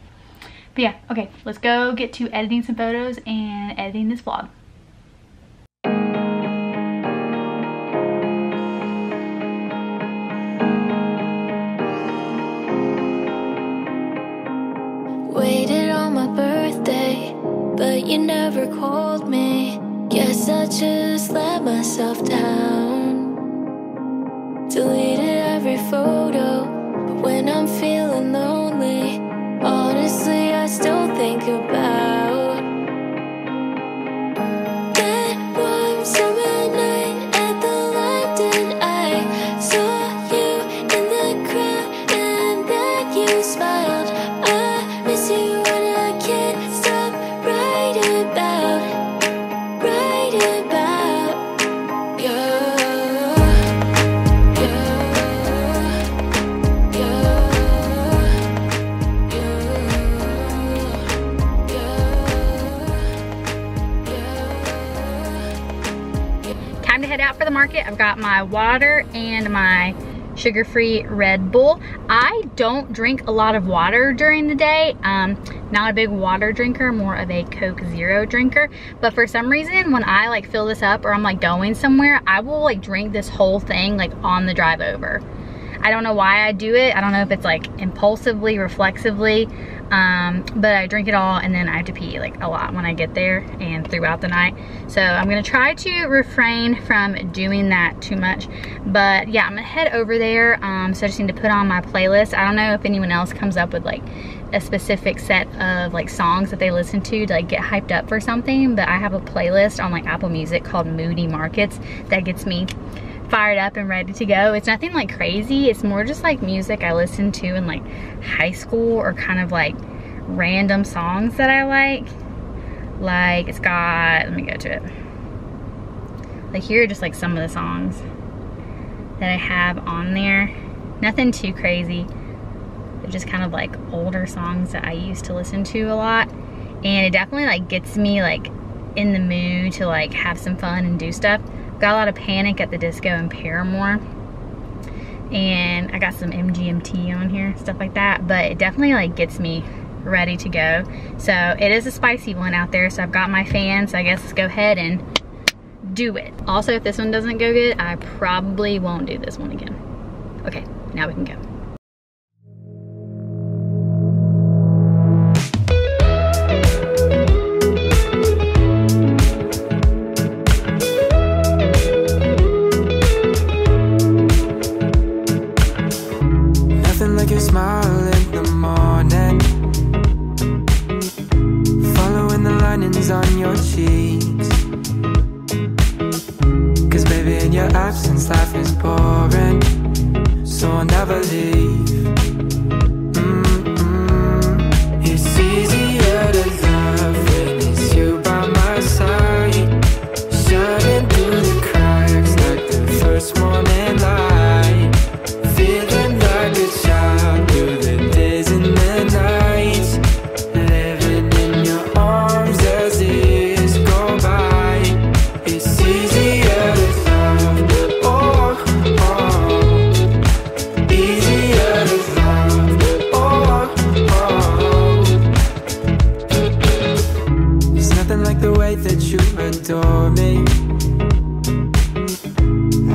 But yeah, okay, let's go get to editing some photos and editing this vlog. Waited on my birthday, but you never called me. Guess I just let myself down. Deleted every photo, but when I'm feeling lonely, honestly, I still think about that warm summer night at the London Eye. Saw you in the crowd, and that you smiled. I miss you, and I can't stop right about you. For the market, I've got my water and my sugar-free Red Bull. I don't drink a lot of water during the day. Not a big water drinker, more of a Coke Zero drinker. But for some reason, when I like fill this up or I'm like going somewhere, I will like drink this whole thing like on the drive over. I don't know why I do it. I don't know if it's like impulsively, reflexively, but I drink it all, and then I have to pee like a lot when I get there and throughout the night. So I'm gonna try to refrain from doing that too much. But yeah, I'm gonna head over there. So I just need to put on my playlist. I don't know if anyone else comes up with like a specific set of like songs that they listen to like get hyped up for something, but I have a playlist on like Apple Music called Moody Markets that gets me fired up and ready to go. It's nothing like crazy. It's more just like music I listened to in like high school, or kind of like random songs that I like it's got, let me go to it. Like here are just like some of the songs that I have on there. Nothing too crazy. They're just kind of like older songs that I used to listen to a lot, and it definitely like gets me like in the mood to like have some fun and do stuff. Got a lot of Panic at the Disco and Paramore, and I got some MGMT on here, stuff like that, but it definitely like gets me ready to go. So it is a spicy one out there, so I've got my fan, so I guess let's go ahead and do it. Also, if this one doesn't go good, I probably won't do this one again. Okay, now we can go. I'll never leave. It's easier to love when it's you by my side, shining through the cracks like the first morning light, feeling like a child through the days and the nights, living in your arms as years go by. It's easier to love, easier to love, There's nothing like the way that you adore me.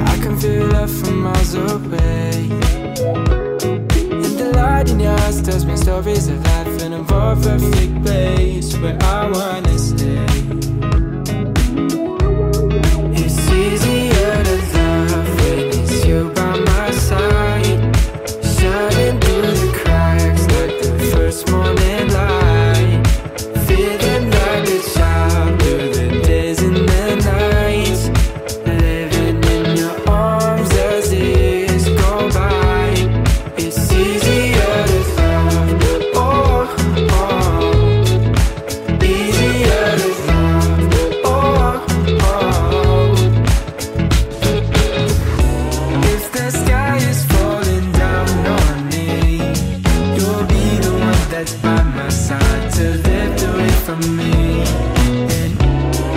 I can feel love from miles away, and the light in your eyes tells me stories of life in a more perfect place where I wanna stay. It's easier to love when it's you by my side, shining through the cracks like the first morning light, feeling like a child through the days and the nights, living in your arms as years go by. It's easier to love, easier to love, If the sky is falling down on me, you'll be the one that's by my side to lift away from me. And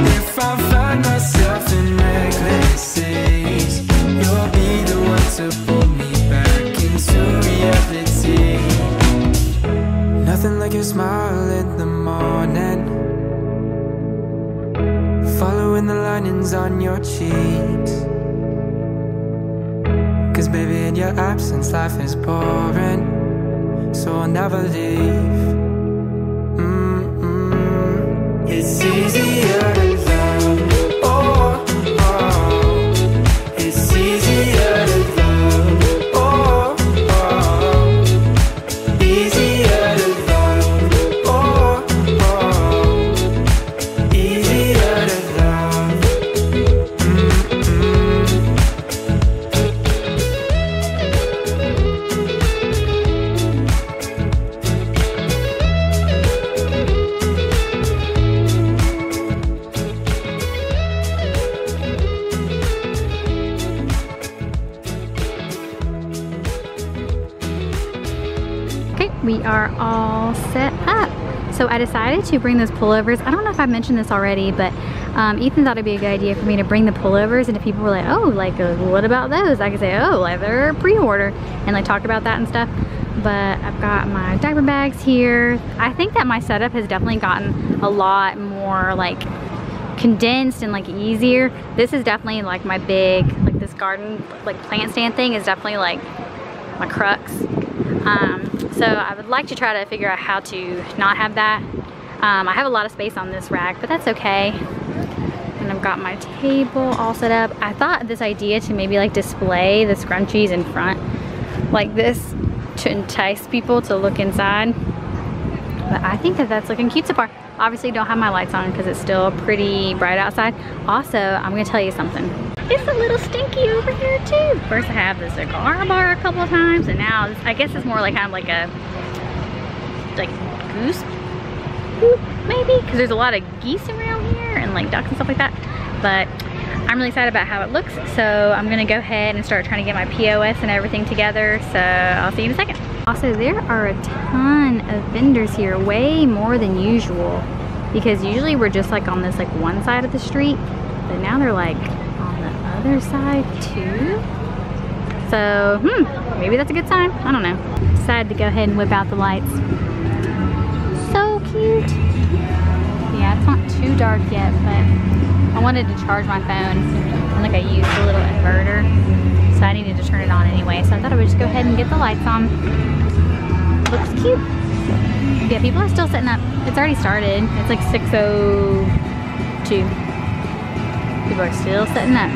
if I find myself in reckless seas, you'll be the one to pull me back into reality. Nothing like your smile in the morning, following the linings on your cheeks, 'cause baby in your absence life is boring, so I'll never leave. It's easier to love, It's easier to love, Easier to love, Easier to love. Okay, we are all set up. So I decided to bring those pullovers. I don't know if I mentioned this already, but Ethan thought it'd be a good idea for me to bring the pullovers, and if people were like, oh, like what about those? I could say, oh, like they're pre-order, and like talk about that and stuff. But I've got my diaper bags here. I think that my setup has definitely gotten a lot more like condensed and like easier. This is definitely like my big, like this garden, like plant stand thing is definitely like my crux. So I would like to try to figure out how to not have that. I have a lot of space on this rack, but that's okay. And I've got my table all set up. I thought this idea to maybe like display the scrunchies in front like this to entice people to look inside. But I think that that's looking cute so far. Obviously don't have my lights on because it's still pretty bright outside. Also, I'm gonna tell you something. It's a little stinky over here too. First I have the cigar bar a couple of times, and now I guess it's more like kind of like a goose poop maybe, because there's a lot of geese around here and like ducks and stuff like that. But I'm really excited about how it looks, so I'm gonna go ahead and start trying to get my POS and everything together, so I'll see you in a second. Also, there are a ton of vendors here, way more than usual, because usually we're just like on this like one side of the street, but now they're like on the other side too. So, maybe that's a good sign, I don't know. Decided to go ahead and whip out the lights. So cute. Yeah, it's not too dark yet, but I wanted to charge my phone, and like I used a little inverter, so I needed to turn it on anyway, so I thought I would just go ahead and get the lights on. Looks cute. Yeah, people are still setting up. It's already started. It's like 6:02. People are still setting up.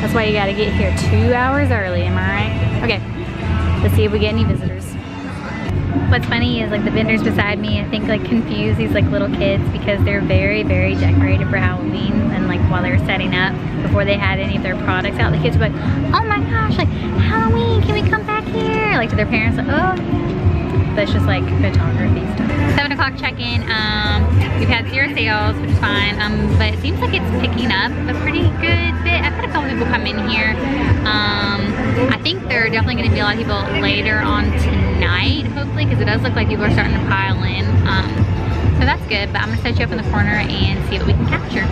That's why you gotta get here 2 hours early, am I right? Okay, let's see if we get any visitors. What's funny is like the vendors beside me, I think like confuse these like little kids, because they're very, very decorated for Halloween, and like while they were setting up, before they had any of their products out, the kids were like, oh my gosh, like Halloween, can we come back here, like to their parents, like, oh yeah. But it's just like photography stuff. 7 o'clock check-in. We've had zero sales, which is fine. But it seems like it's picking up a pretty good bit. I've had a couple people come in here. I think there are definitely going to be a lot of people later on tonight, hopefully, because it does look like people are starting to pile in. So that's good. But I'm gonna set you up in the corner and see what we can capture.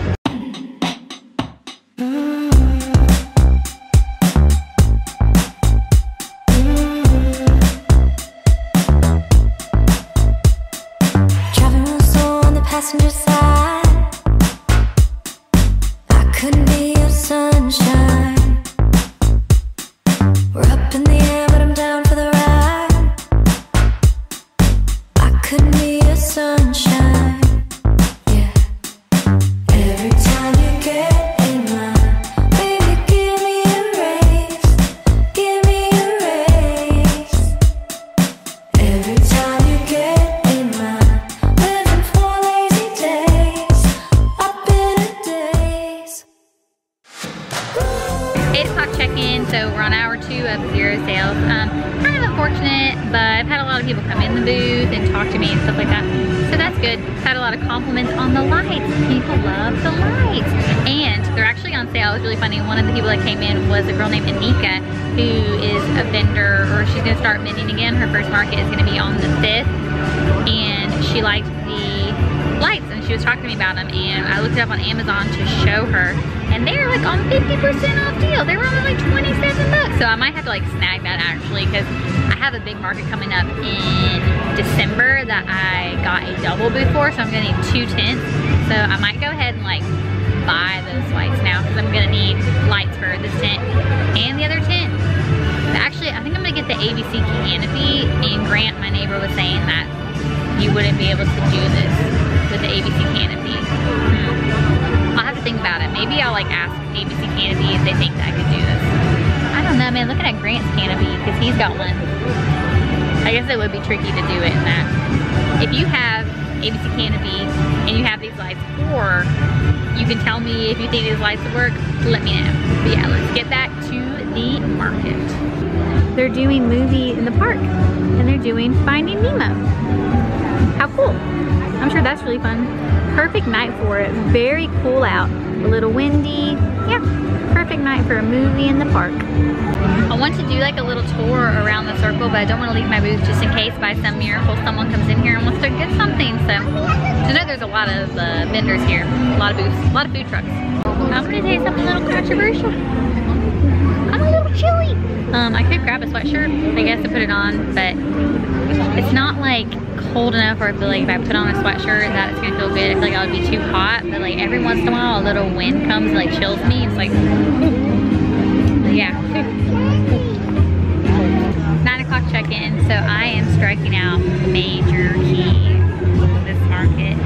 On Amazon to show her, and they're like on 50% off deal. They were only like $27, so I might have to like snag that actually, because I have a big market coming up in December that I got a double booth for, so I'm gonna need 2 tents. So I might go ahead and like buy those lights now, because I'm gonna need lights for this tent and the other tent. But actually, I think I'm gonna get the ABC canopy. And Grant, my neighbor, was saying that you wouldn't be able to do this with the ABC canopy. I'll have to think about it. Maybe I'll like ask ABC Canopy if they think that I could do this. I don't know, man. Looking at Grant's canopy, because he's got one. I guess it would be tricky to do it in that. If you have ABC Canopy and you have these lights, or you can tell me if you think these lights work, let me know. But yeah, let's get back to the market. They're doing Movie in the Park, and they're doing Finding Nemo. How cool. I'm sure that's really fun. Perfect night for it. Very cool out. A little windy. Yeah, perfect night for a movie in the park. I want to do like a little tour around the circle, but I don't want to leave my booth just in case by some miracle someone comes in here and wants to get something. So, I know there's a lot of vendors here. A lot of booths. A lot of food trucks. I'm going to say something a little controversial. I'm a little chilly. I could grab a sweatshirt, I guess, to put it on, but it's not like cold enough where I feel like if I put on a sweatshirt that it's gonna feel good. I feel like I would be too hot, but like every once in a while a little wind comes and like chills me. It's like, yeah. 9 o'clock check-in, so I am striking out major keys with this market.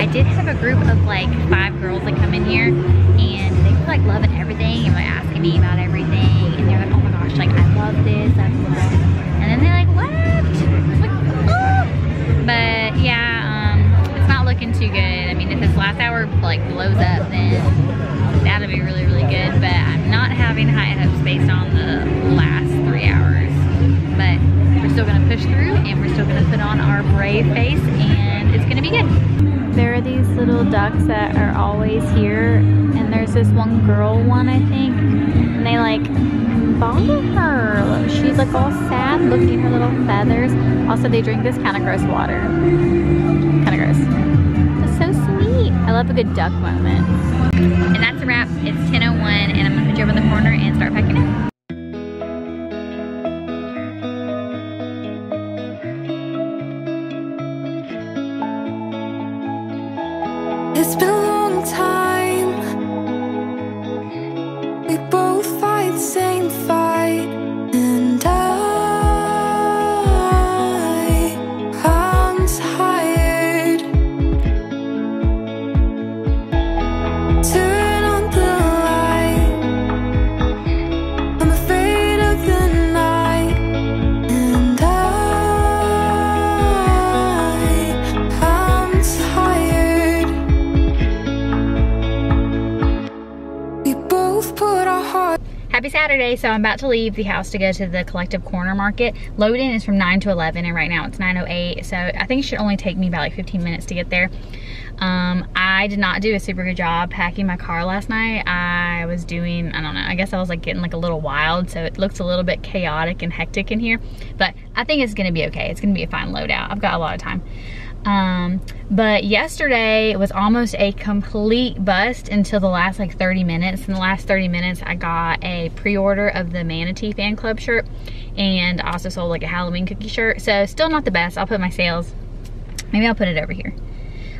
I did have a group of like 5 girls that come in here, and they were like loving everything and like asking me about everything, and they're like, oh my gosh, like I love this, I love this. And then they like left. But yeah, it's not looking too good. I mean, if this last hour like blows up, then that'll be really, really good. But I'm not having high hopes based on the last 3 hours. But we're still gonna push through, and we're still gonna put on our brave face, and it's gonna be good. There are these little ducks that are always here, and there's this one girl one, I think, and they like bother her. She's like all sad looking at her little feathers. Also, they drink this kind of gross water. Kind of gross. That's so sweet. I love a good duck moment. And that's a wrap. It's 10:01, and I'm gonna put you over in the corner and start packing up. It's been a long time. We both fight the same fight. Happy Saturday. So I'm about to leave the house to go to the Collective Corner Market. Load-in is from 9 to 11 and right now it's 9:08. So I think it should only take me about like 15 minutes to get there. I did not do a super good job packing my car last night. I was doing, I don't know, I guess I was like getting like a little wild. So it looks a little bit chaotic and hectic in here, but I think it's gonna be okay. It's gonna be a fine load out. I've got a lot of time. But yesterday was almost a complete bust until the last like 30 minutes. In the last 30 minutes, I got a pre-order of the Manatee Fan Club shirt and also sold like a Halloween cookie shirt. So still not the best. I'll put my sales, maybe I'll put it over here.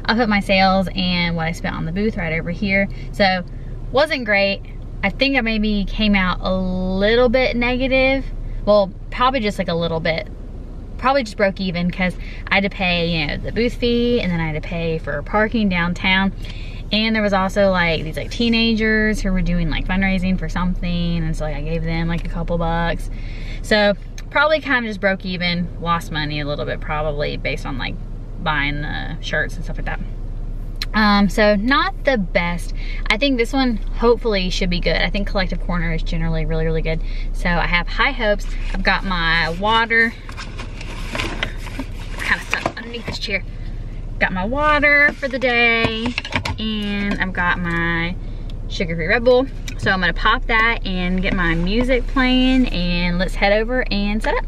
I'll put my sales and what I spent on the booth right over here. So wasn't great. I think I maybe came out a little bit negative. Well, probably just like a little bit. Probably just broke even because I had to pay, you know, the booth fee, and then I had to pay for parking downtown. And there was also like these like teenagers who were doing like fundraising for something. And so like I gave them like a couple bucks. So probably kind of just broke even, lost money a little bit probably based on like buying the shirts and stuff like that. So not the best. I think this one hopefully should be good. I think Collective Corner is generally really, really good. So I have high hopes. I've got my water. Kind of stuck underneath this chair. Got my water for the day, and I've got my sugar-free Red Bull. So I'm gonna pop that and get my music playing, and let's head over and set up.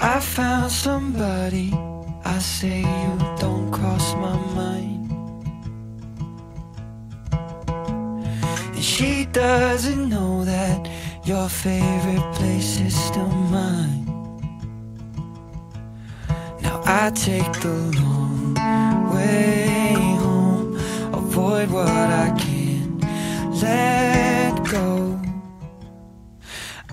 I found somebody, I say you don't cross my mind. She doesn't know that your favorite place is still mine. Now I take the long way home, avoid what I can't let go.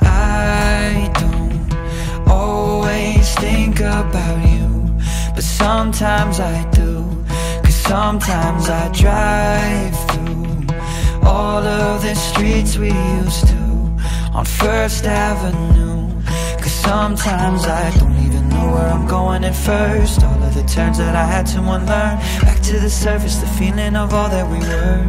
I don't always think about you, but sometimes I do, 'cause sometimes I drive through all of the streets we used to on First Avenue. 'Cause sometimes I don't even know where I'm going at first. All of the turns that I had to unlearn, back to the surface, the feeling of all that we were.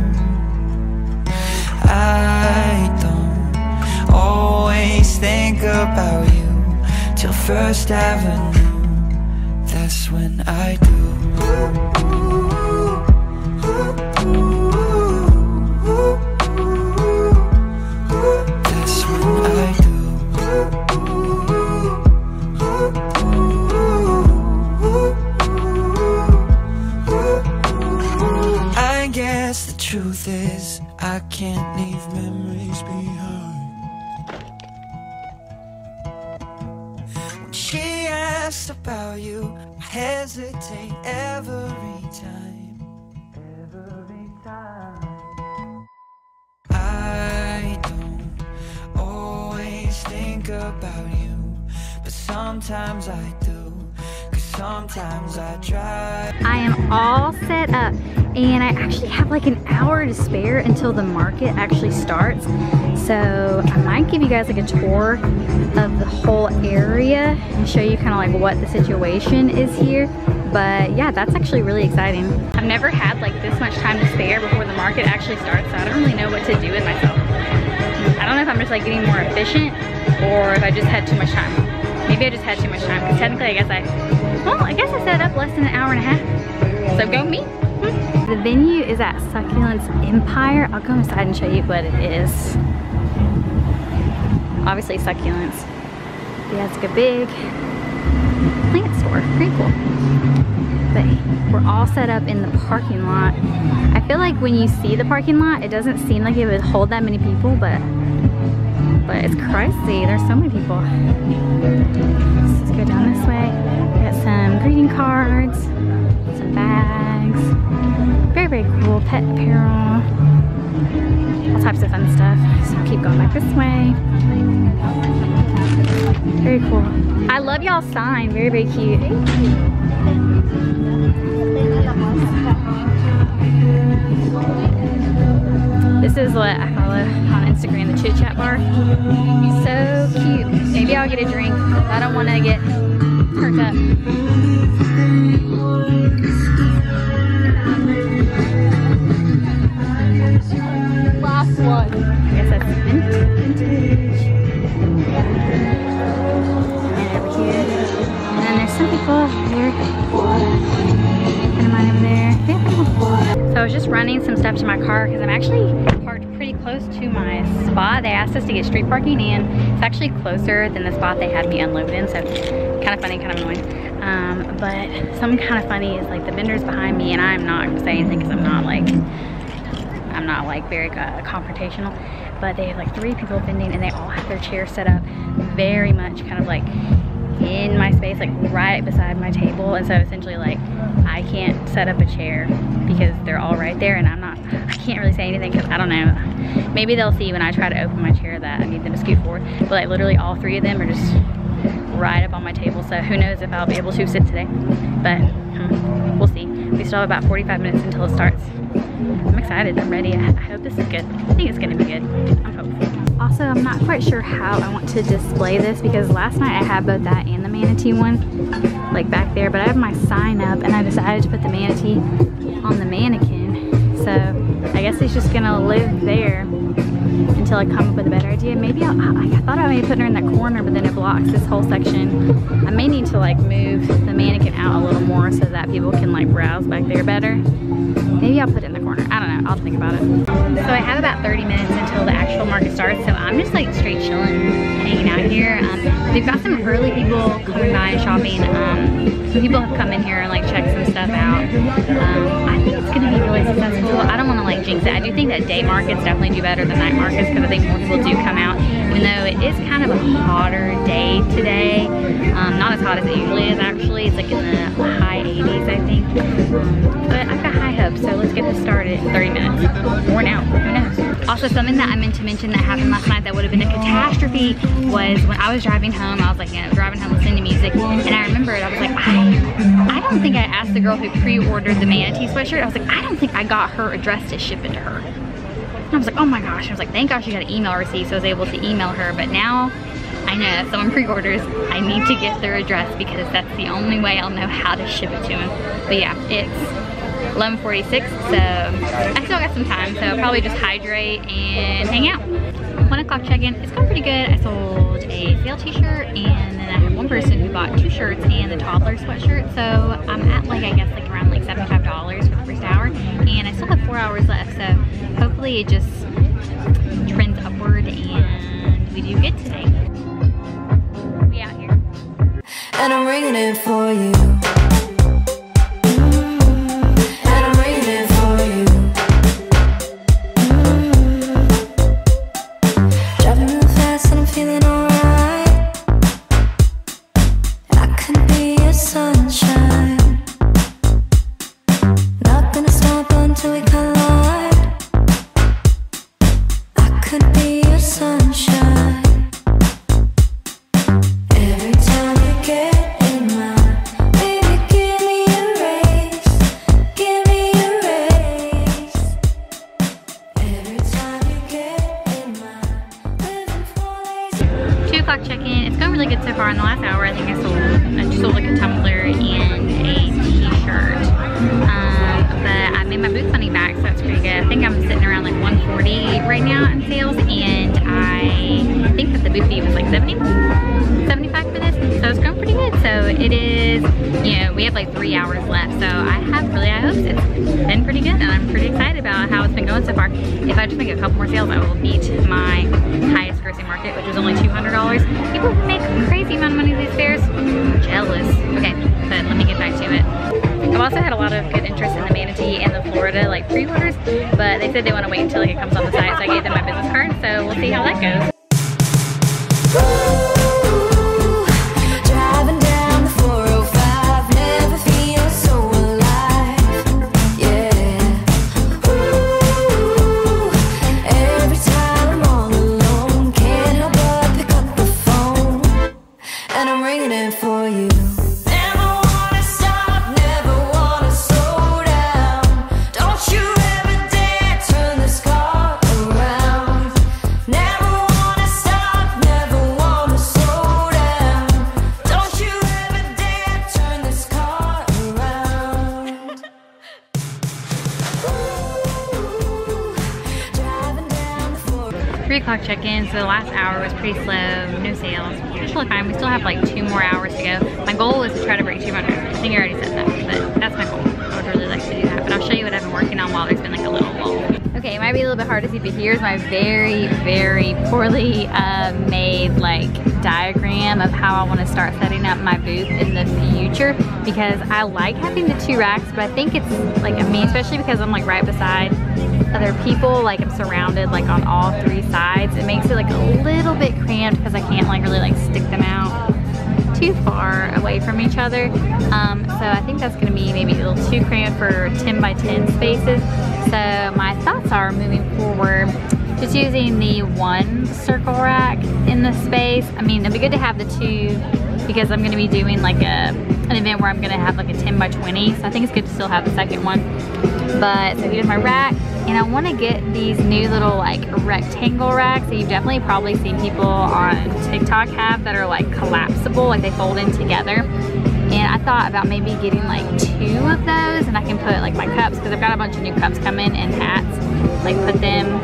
I don't always think about you till First Avenue. That's when I do. Ooh, ooh, ooh, ooh. Truth is, I can't leave memories behind. When she asks about you, I hesitate every time. Every time. I don't always think about you, but sometimes I do. Sometimes I try. I am all set up, and I actually have like an hour to spare until the market actually starts. So I might give you guys like a tour of the whole area and show you kind of like what the situation is here. But yeah, that's actually really exciting. I've never had like this much time to spare before the market actually starts, so I don't really know what to do with myself. I don't know if I'm just like getting more efficient or if I just had too much time. Maybe I just had too much time, because technically I guess I set up less than an hour and a half. So go me. The venue is at Succulent Empire. I'll go inside and show you what it is. Obviously succulents. Yeah, it's like a big plant store, pretty cool. But we're all set up in the parking lot. I feel like when you see the parking lot, it doesn't seem like it would hold that many people, but it's crazy. There's so many people. Let's just go down this way. We got some greeting cards, some bags, very, very cool pet apparel, all types of fun stuff. So keep going back this way. Very cool. I love y'all's sign. Very, very cute. This is what I follow on Instagram, the chit chat bar. So cute. Maybe I'll get a drink. I don't want to get perk up. Last one. I guess that's vintage. And over here. And then there's some people over here. And mine over there. Yeah. So I was just running some stuff to my car because I'm actually parked pretty close to my spot. They asked us to get street parking and it's actually closer than the spot they had me unload in, so kind of funny, kind of annoying. But something kind of funny is like the vendor's behind me and I'm not gonna say anything because I'm not like very confrontational, but they have like three people vending and they all have their chairs set up very much kind of like in my space, like right beside my table, and so essentially like I can't set up a chair because they're all right there and I can't really say anything because I don't know, maybe they'll see when I try to open my chair that I need them to scoot forward, but like literally all three of them are just right up on my table, so who knows if I'll be able to sit today, but we'll see. We still have about 45 minutes until it starts. I'm excited, I'm ready. I hope this is good. I think it's gonna be good, I'm hopeful. Also, I'm not quite sure how I want to display this because last night I had both that and the manatee one, like back there, but I have my sign up and I decided to put the manatee on the mannequin. So I guess it's just gonna live there until I come up with a better idea. Maybe I thought I may put her in that corner, but then it blocks this whole section. I may need to like move the mannequin out a little more so that people can like browse back there better. Maybe I'll put it in the corner. I don't know, I'll think about it. So I have about 30 minutes until the actual market starts, so I'm just like straight chilling, hanging out here. They've got some early people coming by and shopping. Some people have come in here and like checked some stuff out. I think it's gonna be really successful. I don't wanna like jinx it. I do think that day markets definitely do better than night markets because I think more people do come out, even though it is kind of a hotter day today. Not as hot as it usually is actually. It's like in the high 80s, I think. But I've got high hopes, so let's get this started in 30 minutes. Or now, who knows? Also, something that I meant to mention that happened last night that would have been a catastrophe was when I was driving home, I was like, you know, driving home listening to music, and I remembered, I was like, I don't think I asked the girl who pre-ordered the manatee sweatshirt. I was like, I don't think I got her address to ship it to her. And I was like, oh my gosh. I was like, thank gosh she got an email receipt, so I was able to email her. But now I know if someone pre-orders, I need to get their address because that's the only way I'll know how to ship it to them. But yeah, it's 11:46, so I still got some time, so I'll probably just hydrate and hang out. 1 o'clock check-in, it's going pretty good. I sold a sale t-shirt, and then I had one person who bought two shirts and the toddler sweatshirt, so I'm at like, I guess like around like $75 for the first hour, and I still have 4 hours left, so hopefully it just trends upward and we do good today. We out here. And I'm ringing it for you. 3 o'clock check-in, so the last hour was pretty slow, no sales. We're still fine. We still have like 2 more hours to go. My goal is to try to break 200. I think I already said that, but that's my goal. I would really like to do that, but I'll show you what I've been working on while there's been like a little lull. Okay, it might be a little bit hard to see, but here's my very, very poorly made like diagram of how I want to start setting up my booth in the future, because I like having the 2 racks, but I think it's like, I mean, especially because I'm like right beside other people, like I'm surrounded like on all 3 sides. It makes it like a little bit cramped because I can't like really like stick them out too far away from each other. So I think that's gonna be maybe a little too cramped for 10 by 10 spaces. So my thoughts are moving forward, just using the 1 circle rack in the space. I mean, it'd be good to have the 2 because I'm gonna be doing like an event where I'm gonna have like a 10 by 20. So I think it's good to still have the 2nd one. But so here's my rack. And I wanna get these new little like rectangle racks that you've definitely probably seen people on TikTok have, that are like collapsible, like they fold in together. And I thought about maybe getting like 2 of those, and I can put like my cups, because I've got a bunch of new cups coming, and hats, like put them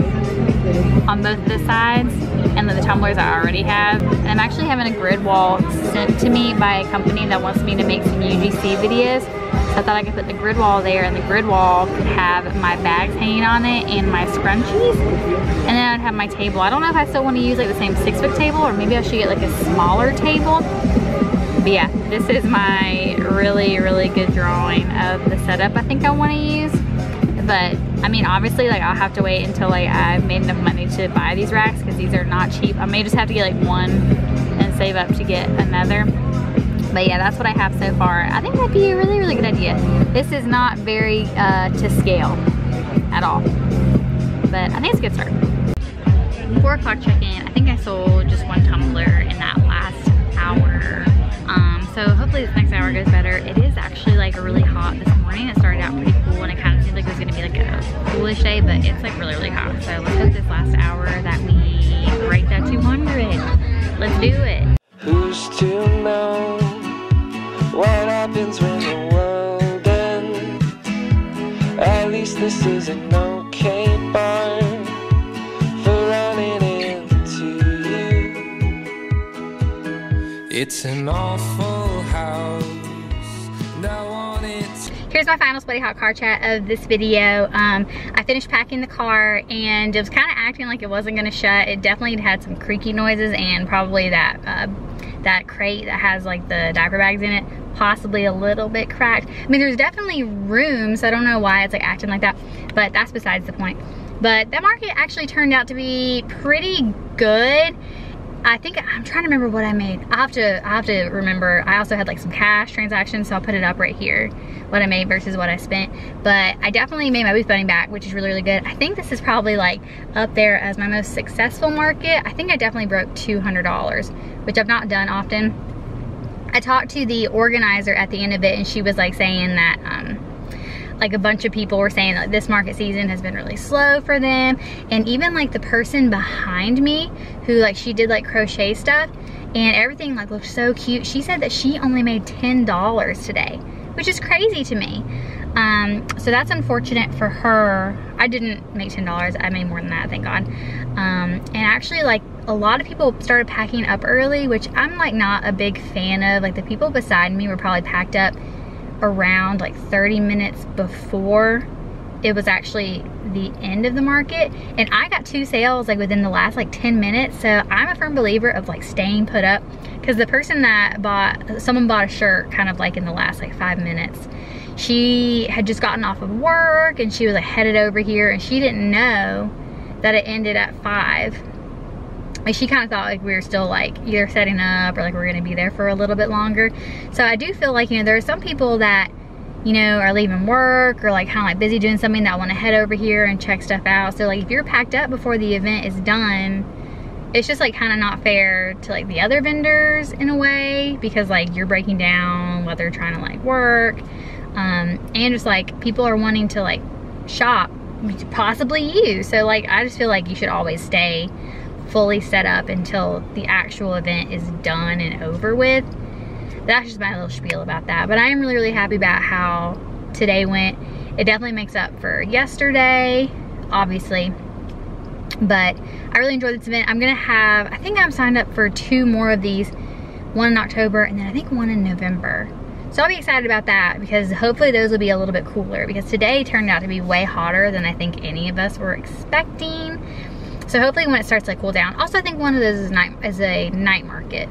on both the sides, and then the tumblers I already have. And I'm actually having a grid wall sent to me by a company that wants me to make some UGC videos. So I thought I could put the grid wall there, and the grid wall could have my bags hanging on it and my scrunchies. And then I'd have my table. I don't know if I still want to use like the same 6-foot table, or maybe I should get like a smaller table. But yeah, this is my really, really good drawing of the setup I think I want to use. But I mean, obviously like I'll have to wait until like I've made enough money to buy these racks, because these are not cheap. I may just have to get like 1 and save up to get another. But yeah, that's what I have so far. I think that'd be a really, really good idea. This is not very to scale at all, but I think it's a good start. 4 o'clock check-in. I think I sold just 1 tumbler in that last hour. So hopefully this next hour goes better. It is actually like really hot this morning. It started out pretty cool, and it kind of seemed like it was gonna be like a coolish day, but it's like really, really hot. So let's hope this last hour that we break that 200. Let's do it. Who's to know? What happens when the world ends? At least this is an okay bar for running into you. It's an awful house. Now on it. Here's my final sweaty hot car chat of this video. I finished packing the car, and it was kind of acting like it wasn't gonna shut. It definitely had some creaky noises, and probably that that crate that has like the diaper bags in it, possibly a little bit cracked. I mean, there's definitely room, so I don't know why it's like acting like that, but that's besides the point. But that market actually turned out to be pretty good. I think, I'm trying to remember what I made. I'll have to remember. I also had like some cash transactions, so I'll put it up right here, what I made versus what I spent. But I definitely made my booth money back, which is really, really good. I think this is probably like up there as my most successful market. I think I definitely broke $200, which I've not done often. I talked to the organizer at the end of it, and she was like saying that, like a bunch of people were saying that this market season has been really slow for them. And even like the person behind me, who like she did like crochet stuff and everything, like looked so cute. She said that she only made $10 today, which is crazy to me. So that's unfortunate for her. I didn't make $10, I made more than that, thank God. And actually like a lot of people started packing up early, which I'm like not a big fan of. Like the people beside me were probably packed up around like 30 minutes before it was actually the end of the market, and I got 2 sales like within the last like 10 minutes. So I'm a firm believer of like staying put up, because the person that someone bought a shirt kind of like in the last like 5 minutes. She had just gotten off of work, and she was like headed over here, and she didn't know that it ended at 5. Like she kind of thought like we were still like either setting up, or like we're gonna be there for a little bit longer. So I do feel like, you know, there are some people that, you know, are leaving work, or like kind of like busy doing something, that want to head over here and check stuff out. So like if you're packed up before the event is done, it's just like kind of not fair to like the other vendors in a way, because like you're breaking down what they're trying to like work, and just like people are wanting to like shop, possibly you. So like I just feel like you should always stay fully set up until the actual event is done and over with. That's just my little spiel about that. But I am really, really happy about how today went. It definitely makes up for yesterday, obviously. But I really enjoyed this event. I'm gonna have, I think I'm signed up for 2 more of these, one in October and then I think 1 in November. So I'll be excited about that because hopefully those will be a little bit cooler, because today turned out to be way hotter than I think any of us were expecting. So hopefully when it starts to cool down. Also I think 1 of those is a night market.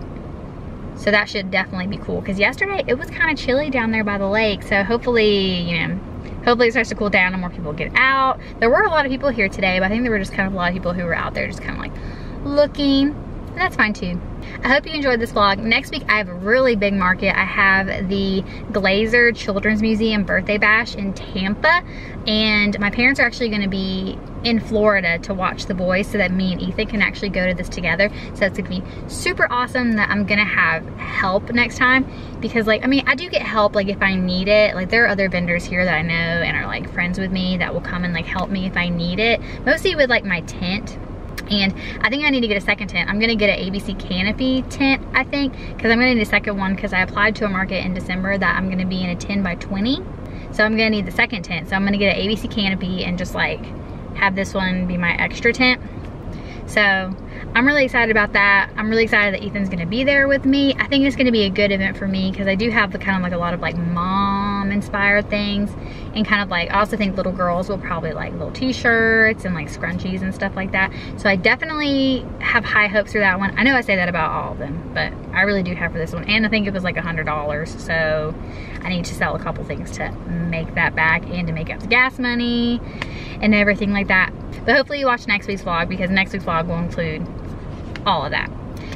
So that should definitely be cool, because yesterday it was kind of chilly down there by the lake. So hopefully, you know, hopefully it starts to cool down and more people get out. There were a lot of people here today, but I think there were just kind of a lot of people who were out there just kind of like looking, and that's fine too. I hope you enjoyed this vlog. Next week I have a really big market. I have the Glazer Children's Museum birthday bash in Tampa, and my parents are actually going to be in Florida to watch the boys so that me and Ethan can actually go to this together. So it's going to be super awesome that I'm going to have help next time, because like, I mean, I do get help like if I need it. Like there are other vendors here that I know and are like friends with me that will come and like help me if I need it. Mostly with like my tent. And I think I need to get a second tent. I'm gonna get an ABC canopy tent, I think, because I'm gonna need a second one, because I applied to a market in December that I'm gonna be in a 10 by 20. So I'm gonna need the second tent. So I'm gonna get an ABC canopy and just like have this one be my extra tent. So I'm really excited about that. I'm really excited that Ethan's gonna be there with me. I think it's gonna be a good event for me, because I do have the kind of like a lot of like mom inspired things, and kind of like, I also think little girls will probably like little t-shirts and like scrunchies and stuff like that. So I definitely have high hopes for that one. I know I say that about all of them, but I really do have for this one. And I think it was like $100. So I need to sell a couple things to make that back and to make up the gas money and everything like that. But hopefully you watch next week's vlog, because next week's vlog will include all of that.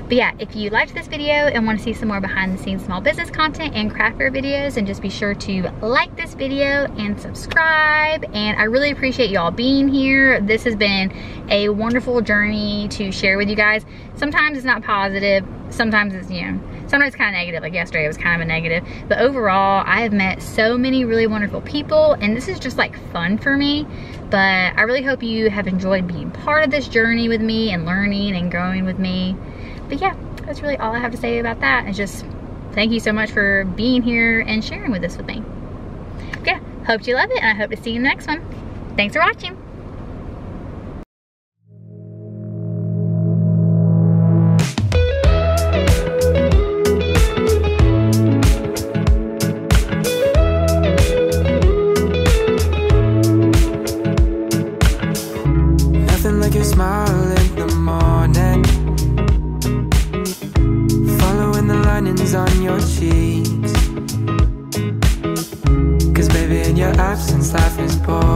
But yeah, if you liked this video and want to see some more behind the scenes small business content and craft fair videos, and just be sure to like this video and subscribe. And I really appreciate y'all being here. This has been a wonderful journey to share with you guys. Sometimes it's not positive. Sometimes it's, you know, sometimes it's kind of negative. Like yesterday it was kind of a negative, but overall I have met so many really wonderful people, and this is just like fun for me. But I really hope you have enjoyed being part of this journey with me and learning and growing with me. But yeah, that's really all I have to say about that. It's just thank you so much for being here and sharing with us with me. Yeah, hope you love it, and I hope to see you in the next one. Thanks for watching. Since life is born.